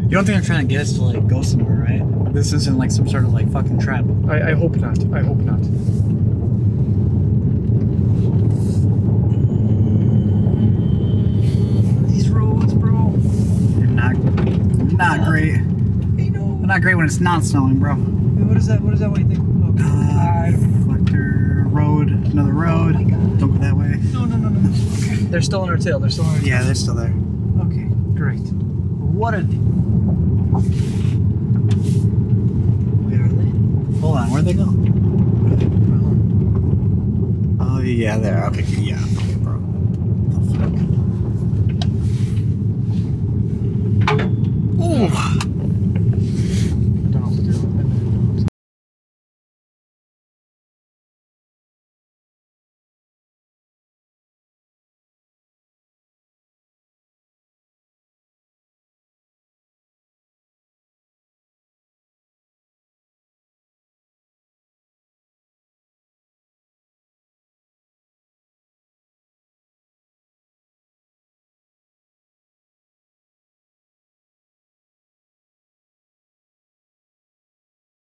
You don't think they're trying to get us to like go somewhere, right? This isn't like some sort of like fucking trap. I, I hope not. I hope not. These roads, bro. They're not not great. They know. They're not great when it's not snowing, bro. What is that? What is that? What do you think? Okay. Uh, reflector, road, another road. Oh my God. Don't go that way. No, no, no, no. Okay. They're still on our tail. They're still on our tail. Yeah, they're still there. Okay, great. What are they? Where are they? Hold on, where'd they go? Where are they from? Oh, yeah, there. Okay, yeah. Okay, bro. What the fuck? Ooh.